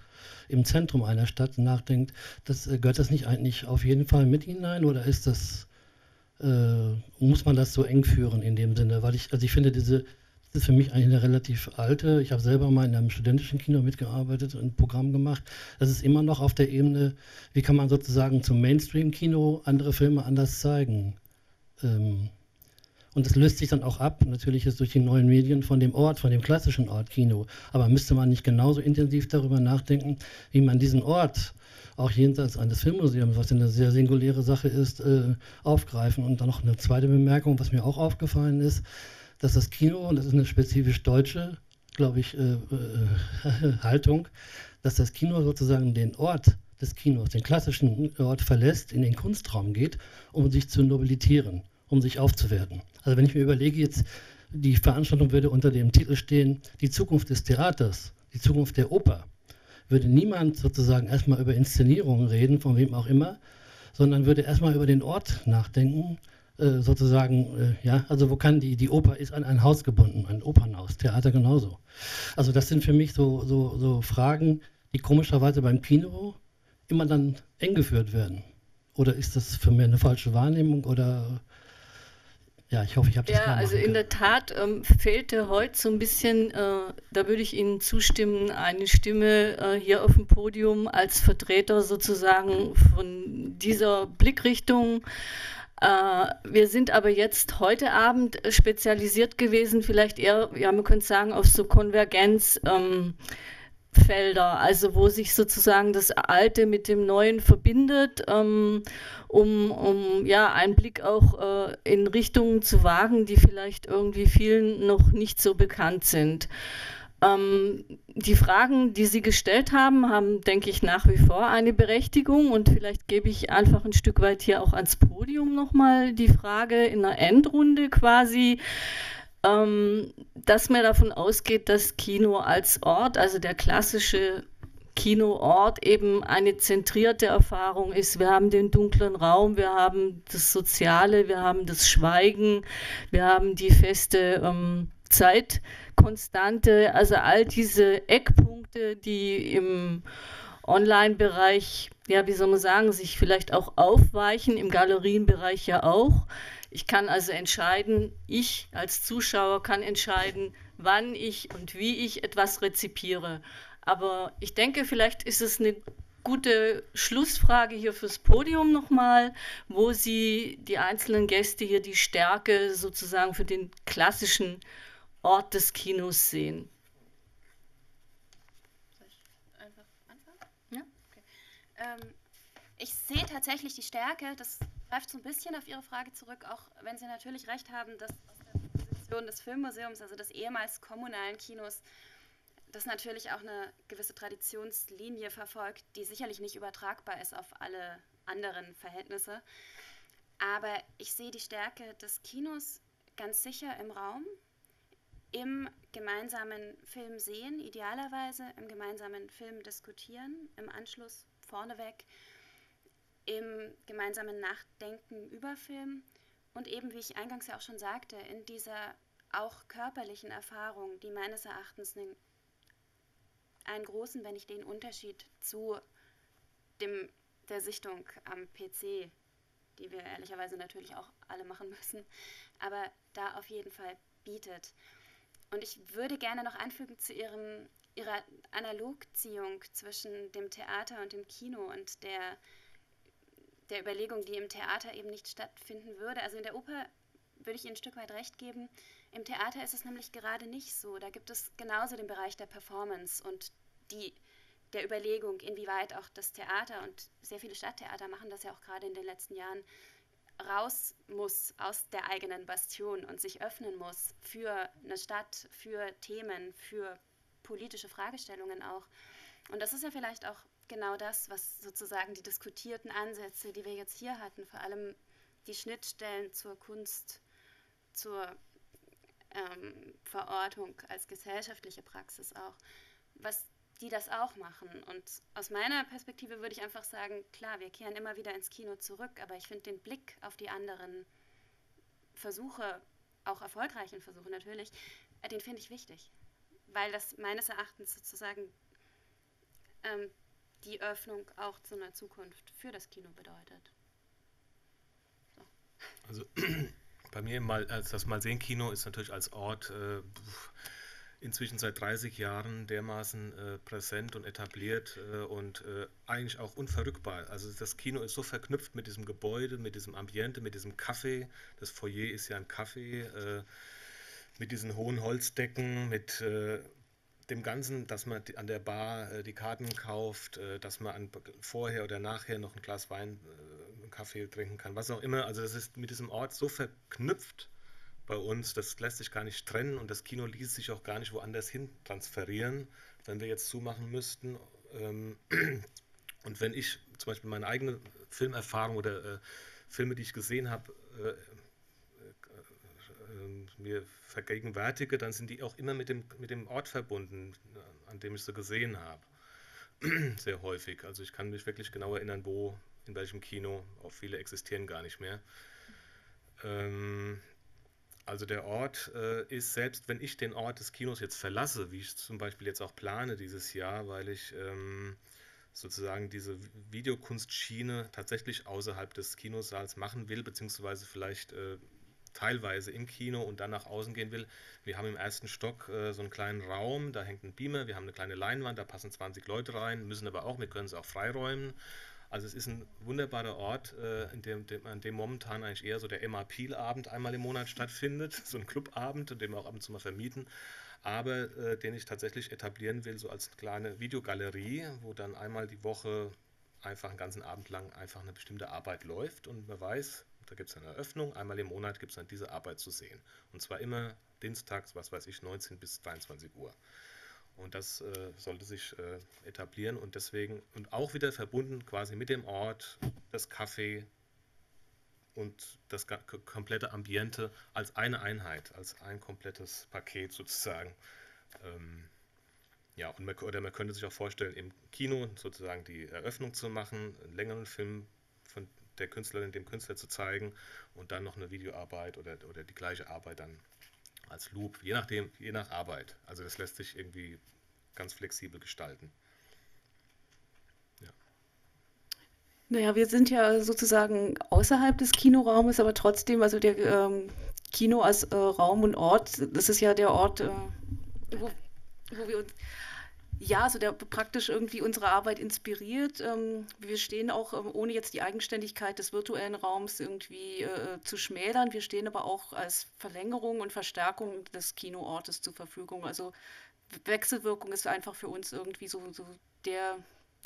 im Zentrum einer Stadt nachdenkt, das, äh, gehört das nicht eigentlich auf jeden Fall mit hinein, oder ist das, äh, muss man das so eng führen in dem Sinne? Weil ich, also ich finde diese ist für mich eine relativ alte. Ich habe selber mal in einem studentischen Kino mitgearbeitet und ein Programm gemacht. Das ist immer noch auf der Ebene, wie kann man sozusagen zum Mainstream-Kino andere Filme anders zeigen. Ähm, und das löst sich dann auch ab, natürlich ist durch die neuen Medien von dem Ort, von dem klassischen Ort Kino. Aber müsste man nicht genauso intensiv darüber nachdenken, wie man diesen Ort auch jenseits eines Filmmuseums, was eine sehr singuläre Sache ist, äh, aufgreifen. Und dann noch eine zweite Bemerkung, was mir auch aufgefallen ist, dass das Kino, und das ist eine spezifisch deutsche, glaube ich, äh, äh, Haltung, dass das Kino sozusagen den Ort des Kinos, den klassischen Ort verlässt, in den Kunstraum geht, um sich zu nobilitieren, um sich aufzuwerten. Also wenn ich mir überlege, jetzt die Veranstaltung würde unter dem Titel stehen, die Zukunft des Theaters, die Zukunft der Oper, würde niemand sozusagen erstmal über Inszenierungen reden, von wem auch immer, sondern würde erstmal über den Ort nachdenken, äh, sozusagen, äh, ja, also wo kann die, die Oper ist an ein Haus gebunden, ein Opernhaus, Theater genauso. Also das sind für mich so, so, so Fragen, die komischerweise beim Kino immer dann eng geführt werden. Oder ist das für mich eine falsche Wahrnehmung oder... Ja, ich hoffe, ich habe das klar machen können. Ja, also in der Tat ähm, fehlte heute so ein bisschen, äh, da würde ich Ihnen zustimmen, eine Stimme äh, hier auf dem Podium als Vertreter sozusagen von dieser Blickrichtung. Äh, wir sind aber jetzt heute Abend spezialisiert gewesen, vielleicht eher, ja, man könnte sagen, auf so Konvergenz. Ähm, Felder, also wo sich sozusagen das Alte mit dem Neuen verbindet, ähm, um, um ja, einen Blick auch äh, in Richtungen zu wagen, die vielleicht irgendwie vielen noch nicht so bekannt sind. Ähm, die Fragen, die Sie gestellt haben, haben, denke ich, nach wie vor eine Berechtigung und vielleicht gebe ich einfach ein Stück weit hier auch ans Podium nochmal die Frage in einer Endrunde quasi, Ähm, dass man davon ausgeht, dass Kino als Ort, also der klassische Kinoort, eben eine zentrierte Erfahrung ist. Wir haben den dunklen Raum, wir haben das Soziale, wir haben das Schweigen, wir haben die feste ähm, Zeitkonstante, also all diese Eckpunkte, die im Online-Bereich, ja, wie soll man sagen, sich vielleicht auch aufweichen, im Galerienbereich ja auch. Ich kann also entscheiden, ich als Zuschauer kann entscheiden, wann ich und wie ich etwas rezipiere. Aber ich denke, vielleicht ist es eine gute Schlussfrage hier fürs Podium nochmal, wo Sie die einzelnen Gäste hier die Stärke sozusagen für den klassischen Ort des Kinos sehen. Soll ich einfach anfangen? Ja? Okay. Ähm, ich sehe tatsächlich die Stärke des... greift so ein bisschen auf Ihre Frage zurück, auch wenn Sie natürlich recht haben, dass aus der Position des Filmmuseums, also des ehemals kommunalen Kinos, das natürlich auch eine gewisse Traditionslinie verfolgt, die sicherlich nicht übertragbar ist auf alle anderen Verhältnisse. Aber ich sehe die Stärke des Kinos ganz sicher im Raum, im gemeinsamen Film sehen, idealerweise, im gemeinsamen Film diskutieren, im Anschluss vorneweg, im gemeinsamen Nachdenken über Film und eben, wie ich eingangs ja auch schon sagte, in dieser auch körperlichen Erfahrung, die meines Erachtens einen, einen großen, wenn nicht den Unterschied zu dem, der Sichtung am P C, die wir ehrlicherweise natürlich auch alle machen müssen, aber da auf jeden Fall bietet. Und ich würde gerne noch anfügen zu ihrem, Ihrer Analogziehung zwischen dem Theater und dem Kino und der der Überlegung, die im Theater eben nicht stattfinden würde. Also in der Oper würde ich Ihnen ein Stück weit recht geben. Im Theater ist es nämlich gerade nicht so. Da gibt es genauso den Bereich der Performance und die, der Überlegung, inwieweit auch das Theater, und sehr viele Stadttheater machen das ja auch gerade in den letzten Jahren, raus muss aus der eigenen Bastion und sich öffnen muss für eine Stadt, für Themen, für politische Fragestellungen auch. Und das ist ja vielleicht auch genau das, was sozusagen die diskutierten Ansätze, die wir jetzt hier hatten, vor allem die Schnittstellen zur Kunst, zur ähm, Verortung als gesellschaftliche Praxis auch, was die das auch machen. Und aus meiner Perspektive würde ich einfach sagen, klar, wir kehren immer wieder ins Kino zurück, aber ich finde den Blick auf die anderen Versuche, auch erfolgreichen Versuche natürlich, den finde ich wichtig, weil das meines Erachtens sozusagen ähm, die Öffnung auch zu einer Zukunft für das Kino bedeutet. So. Also bei mir mal, also das Malsehen-Kino ist natürlich als Ort äh, inzwischen seit dreißig Jahren dermaßen äh, präsent und etabliert äh, und äh, eigentlich auch unverrückbar. Also das Kino ist so verknüpft mit diesem Gebäude, mit diesem Ambiente, mit diesem Café. Das Foyer ist ja ein Café, äh, mit diesen hohen Holzdecken, mit äh, dem Ganzen, dass man an der Bar äh, die Karten kauft, äh, dass man an, vorher oder nachher noch ein Glas Wein, äh, einen Kaffee trinken kann, was auch immer. Also das ist mit diesem Ort so verknüpft bei uns, das lässt sich gar nicht trennen, und das Kino ließ sich auch gar nicht woanders hin transferieren, wenn wir jetzt zumachen müssten. Ähm und wenn ich zum Beispiel meine eigene Filmerfahrung oder äh, Filme, die ich gesehen habe, äh, äh, äh, mir vergegenwärtige, dann sind die auch immer mit dem, mit dem Ort verbunden, an dem ich sie gesehen habe, sehr häufig. Also ich kann mich wirklich genau erinnern, wo, in welchem Kino, auch viele existieren gar nicht mehr. Ähm Also der Ort äh, ist, selbst wenn ich den Ort des Kinos jetzt verlasse, wie ich zum Beispiel jetzt auch plane dieses Jahr, weil ich ähm, sozusagen diese Videokunstschiene tatsächlich außerhalb des Kinosaals machen will, beziehungsweise vielleicht äh, teilweise im Kino und dann nach außen gehen will. Wir haben im ersten Stock äh, so einen kleinen Raum, da hängt ein Beamer, wir haben eine kleine Leinwand, da passen zwanzig Leute rein, müssen aber auch, wir können es auch freiräumen. Also es ist ein wunderbarer Ort, äh, in dem, dem, an dem momentan eigentlich eher so der Emma-Piel-Abend einmal im Monat stattfindet, so ein Clubabend, den wir auch ab und zu mal vermieten, aber äh, den ich tatsächlich etablieren will, so als kleine Videogalerie, wo dann einmal die Woche einfach einen ganzen Abend lang einfach eine bestimmte Arbeit läuft, und man weiß, da gibt es eine Eröffnung, einmal im Monat gibt es dann diese Arbeit zu sehen. Und zwar immer dienstags, was weiß ich, neunzehn bis dreiundzwanzig Uhr. Und das äh, sollte sich äh, etablieren, und deswegen, und auch wieder verbunden quasi mit dem Ort, das Café und das komplette Ambiente als eine Einheit, als ein komplettes Paket sozusagen. Ähm, ja, und man, oder man könnte sich auch vorstellen, im Kino sozusagen die Eröffnung zu machen, einen längeren Film von der Künstlerin, dem Künstler zu zeigen, und dann noch eine Videoarbeit oder, oder die gleiche Arbeit dann als Loop, je nachdem, je nach Arbeit. Also das lässt sich irgendwie ganz flexibel gestalten. Ja. Naja, wir sind ja sozusagen außerhalb des Kinoraumes, aber trotzdem, also der ähm, Kino als äh, Raum und Ort, das ist ja der Ort, äh, wo, wo wir uns, ja, also der praktisch irgendwie unsere Arbeit inspiriert. Ähm, wir stehen auch, ähm, ohne jetzt die Eigenständigkeit des virtuellen Raums irgendwie äh, zu schmälern, wir stehen aber auch als Verlängerung und Verstärkung des Kinoortes zur Verfügung. Also Wechselwirkung ist einfach für uns irgendwie so, so der,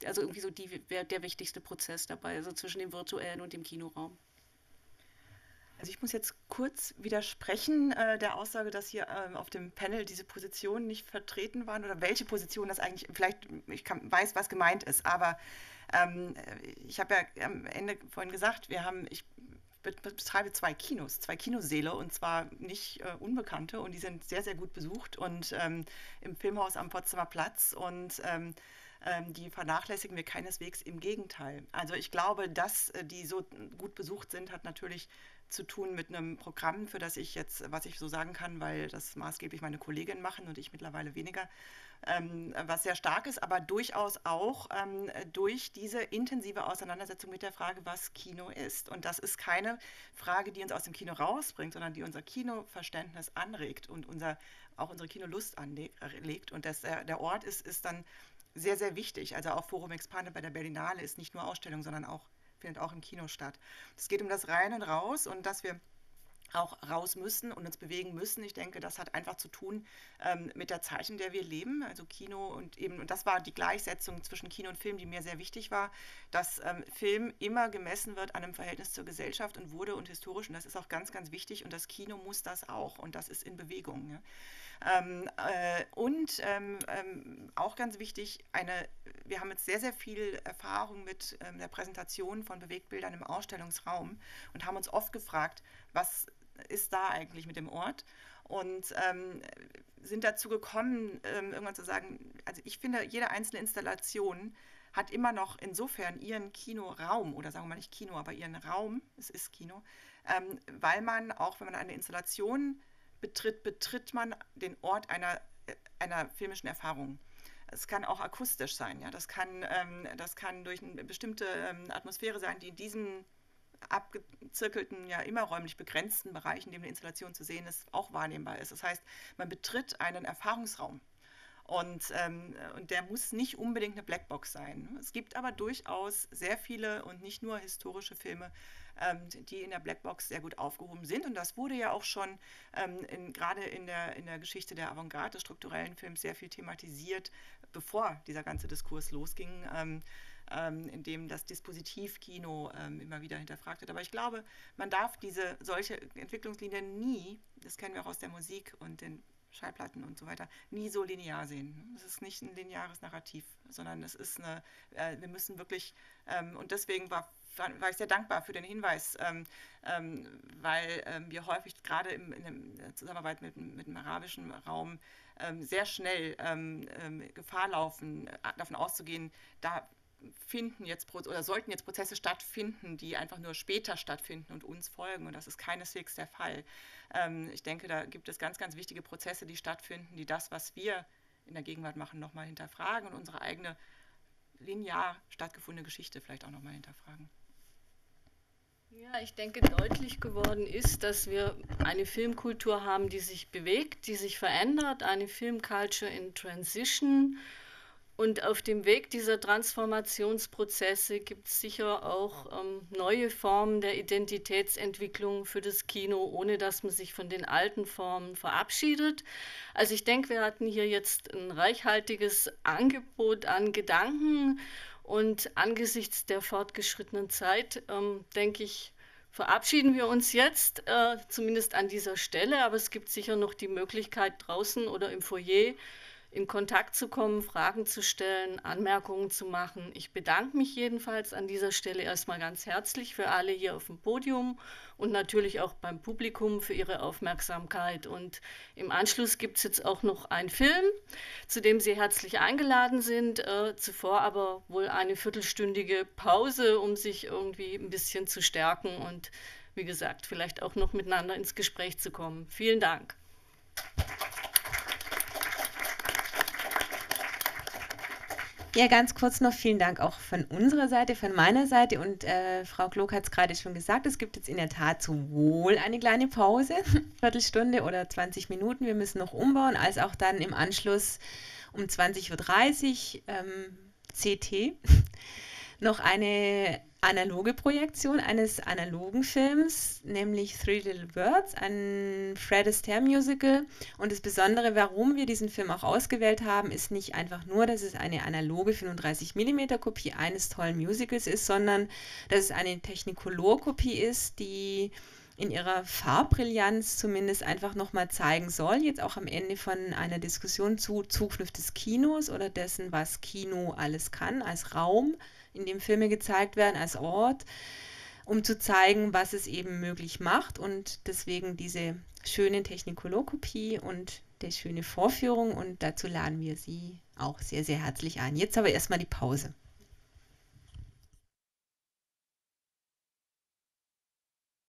also irgendwie so die, der wichtigste Prozess dabei, also zwischen dem virtuellen und dem Kinoraum. Also ich muss jetzt kurz widersprechen äh, der Aussage, dass hier ähm, auf dem Panel diese Positionen nicht vertreten waren, oder welche Position das eigentlich, vielleicht, ich kann, weiß, was gemeint ist, aber ähm, ich habe ja am Ende vorhin gesagt, wir haben, ich betreibe zwei Kinos, zwei Kinosäle, und zwar nicht äh, unbekannte, und die sind sehr, sehr gut besucht, und ähm, im Filmhaus am Potsdamer Platz, und ähm, die vernachlässigen wir keineswegs, im Gegenteil. Also ich glaube, dass die so gut besucht sind, hat natürlich zu tun mit einem Programm, für das ich jetzt, was ich so sagen kann, weil das maßgeblich meine Kolleginnen machen und ich mittlerweile weniger, ähm, was sehr stark ist, aber durchaus auch ähm, durch diese intensive Auseinandersetzung mit der Frage, was Kino ist. Und das ist keine Frage, die uns aus dem Kino rausbringt, sondern die unser Kinoverständnis anregt und unser, auch unsere Kinolust anlegt. Und dass der, der Ort ist, ist dann sehr, sehr wichtig. Also auch Forum Expanded bei der Berlinale ist nicht nur Ausstellung, sondern auch, findet auch im Kino statt. Es geht um das Rein und Raus, und dass wir auch raus müssen und uns bewegen müssen. Ich denke, das hat einfach zu tun ähm, mit der Zeit, in der wir leben. Also Kino und eben, und das war die Gleichsetzung zwischen Kino und Film, die mir sehr wichtig war, dass ähm, Film immer gemessen wird an einem Verhältnis zur Gesellschaft und wurde und historisch. Und das ist auch ganz, ganz wichtig. Und das Kino muss das auch. Und das ist in Bewegung. Ja. Ähm, äh, und ähm, ähm, auch ganz wichtig, eine, wir haben jetzt sehr, sehr viel Erfahrung mit ähm, der Präsentation von Bewegtbildern im Ausstellungsraum und haben uns oft gefragt, was ist da eigentlich mit dem Ort? Und ähm, sind dazu gekommen, ähm, irgendwann zu sagen, also ich finde, jede einzelne Installation hat immer noch insofern ihren Kinoraum, oder sagen wir mal nicht Kino, aber ihren Raum, es ist Kino, ähm, weil man auch, wenn man eine Installation betritt, betritt man den Ort einer, einer filmischen Erfahrung. Es kann auch akustisch sein, ja? Das kann, ähm, das kann durch eine bestimmte ähm, Atmosphäre sein, die in diesem abgezirkelten, ja immer räumlich begrenzten Bereich, in dem eine Installation zu sehen ist, auch wahrnehmbar ist. Das heißt, man betritt einen Erfahrungsraum. Und, ähm, und der muss nicht unbedingt eine Blackbox sein. Es gibt aber durchaus sehr viele und nicht nur historische Filme, ähm, die in der Blackbox sehr gut aufgehoben sind. Und das wurde ja auch schon ähm, in, gerade in der, in der Geschichte der Avantgarde des strukturellen Films sehr viel thematisiert, bevor dieser ganze Diskurs losging, ähm, ähm, in dem das Dispositivkino ähm, immer wieder hinterfragt wird. Aber ich glaube, man darf diese solche Entwicklungslinien nie, das kennen wir auch aus der Musik und den Schallplatten und so weiter, nie so linear sehen. Es ist nicht ein lineares Narrativ, sondern es ist eine, äh, wir müssen wirklich, ähm, und deswegen war, war ich sehr dankbar für den Hinweis, ähm, ähm, weil ähm, wir häufig gerade in der Zusammenarbeit mit, mit dem arabischen Raum ähm, sehr schnell ähm, ähm, Gefahr laufen, davon auszugehen, da finden jetzt oder sollten jetzt Prozesse stattfinden, die einfach nur später stattfinden und uns folgen. Und das ist keineswegs der Fall. Ähm, ich denke, da gibt es ganz, ganz wichtige Prozesse, die stattfinden, die das, was wir in der Gegenwart machen, nochmal hinterfragen und unsere eigene linear stattgefundene Geschichte vielleicht auch nochmal hinterfragen. Ja, ich denke, deutlich geworden ist, dass wir eine Filmkultur haben, die sich bewegt, die sich verändert, eine Filmculture in Transition. Und auf dem Weg dieser Transformationsprozesse gibt es sicher auch ähm, neue Formen der Identitätsentwicklung für das Kino, ohne dass man sich von den alten Formen verabschiedet. Also ich denke, wir hatten hier jetzt ein reichhaltiges Angebot an Gedanken. Und angesichts der fortgeschrittenen Zeit, ähm, denke ich, verabschieden wir uns jetzt, äh, zumindest an dieser Stelle. Aber es gibt sicher noch die Möglichkeit, draußen oder im Foyer in Kontakt zu kommen, Fragen zu stellen, Anmerkungen zu machen. Ich bedanke mich jedenfalls an dieser Stelle erstmal ganz herzlich für alle hier auf dem Podium und natürlich auch beim Publikum für ihre Aufmerksamkeit. Und im Anschluss gibt es jetzt auch noch einen Film, zu dem Sie herzlich eingeladen sind. Äh, zuvor aber wohl eine viertelstündige Pause, um sich irgendwie ein bisschen zu stärken und, wie gesagt, vielleicht auch noch miteinander ins Gespräch zu kommen. Vielen Dank. Ja, ganz kurz noch vielen Dank auch von unserer Seite, von meiner Seite. Und äh, Frau Klook hat es gerade schon gesagt, es gibt jetzt in der Tat sowohl eine kleine Pause, Viertelstunde oder zwanzig Minuten, wir müssen noch umbauen, als auch dann im Anschluss um zwanzig Uhr dreißig ähm, C T noch eine analoge Projektion eines analogen Films, nämlich Three Little Birds, ein Fred Astaire Musical. Und das Besondere, warum wir diesen Film auch ausgewählt haben, ist nicht einfach nur, dass es eine analoge fünfunddreißig Millimeter Kopie eines tollen Musicals ist, sondern dass es eine Technicolor-Kopie ist, die in ihrer Farbbrillanz zumindest einfach nochmal zeigen soll, jetzt auch am Ende von einer Diskussion zu Zukunft des Kinos oder dessen, was Kino alles kann, als Raum, in dem Filme gezeigt werden, als Ort, um zu zeigen, was es eben möglich macht. Und deswegen diese schöne Technicolor-Kopie und der schöne Vorführung. Und dazu laden wir Sie auch sehr, sehr herzlich ein. Jetzt aber erstmal die Pause.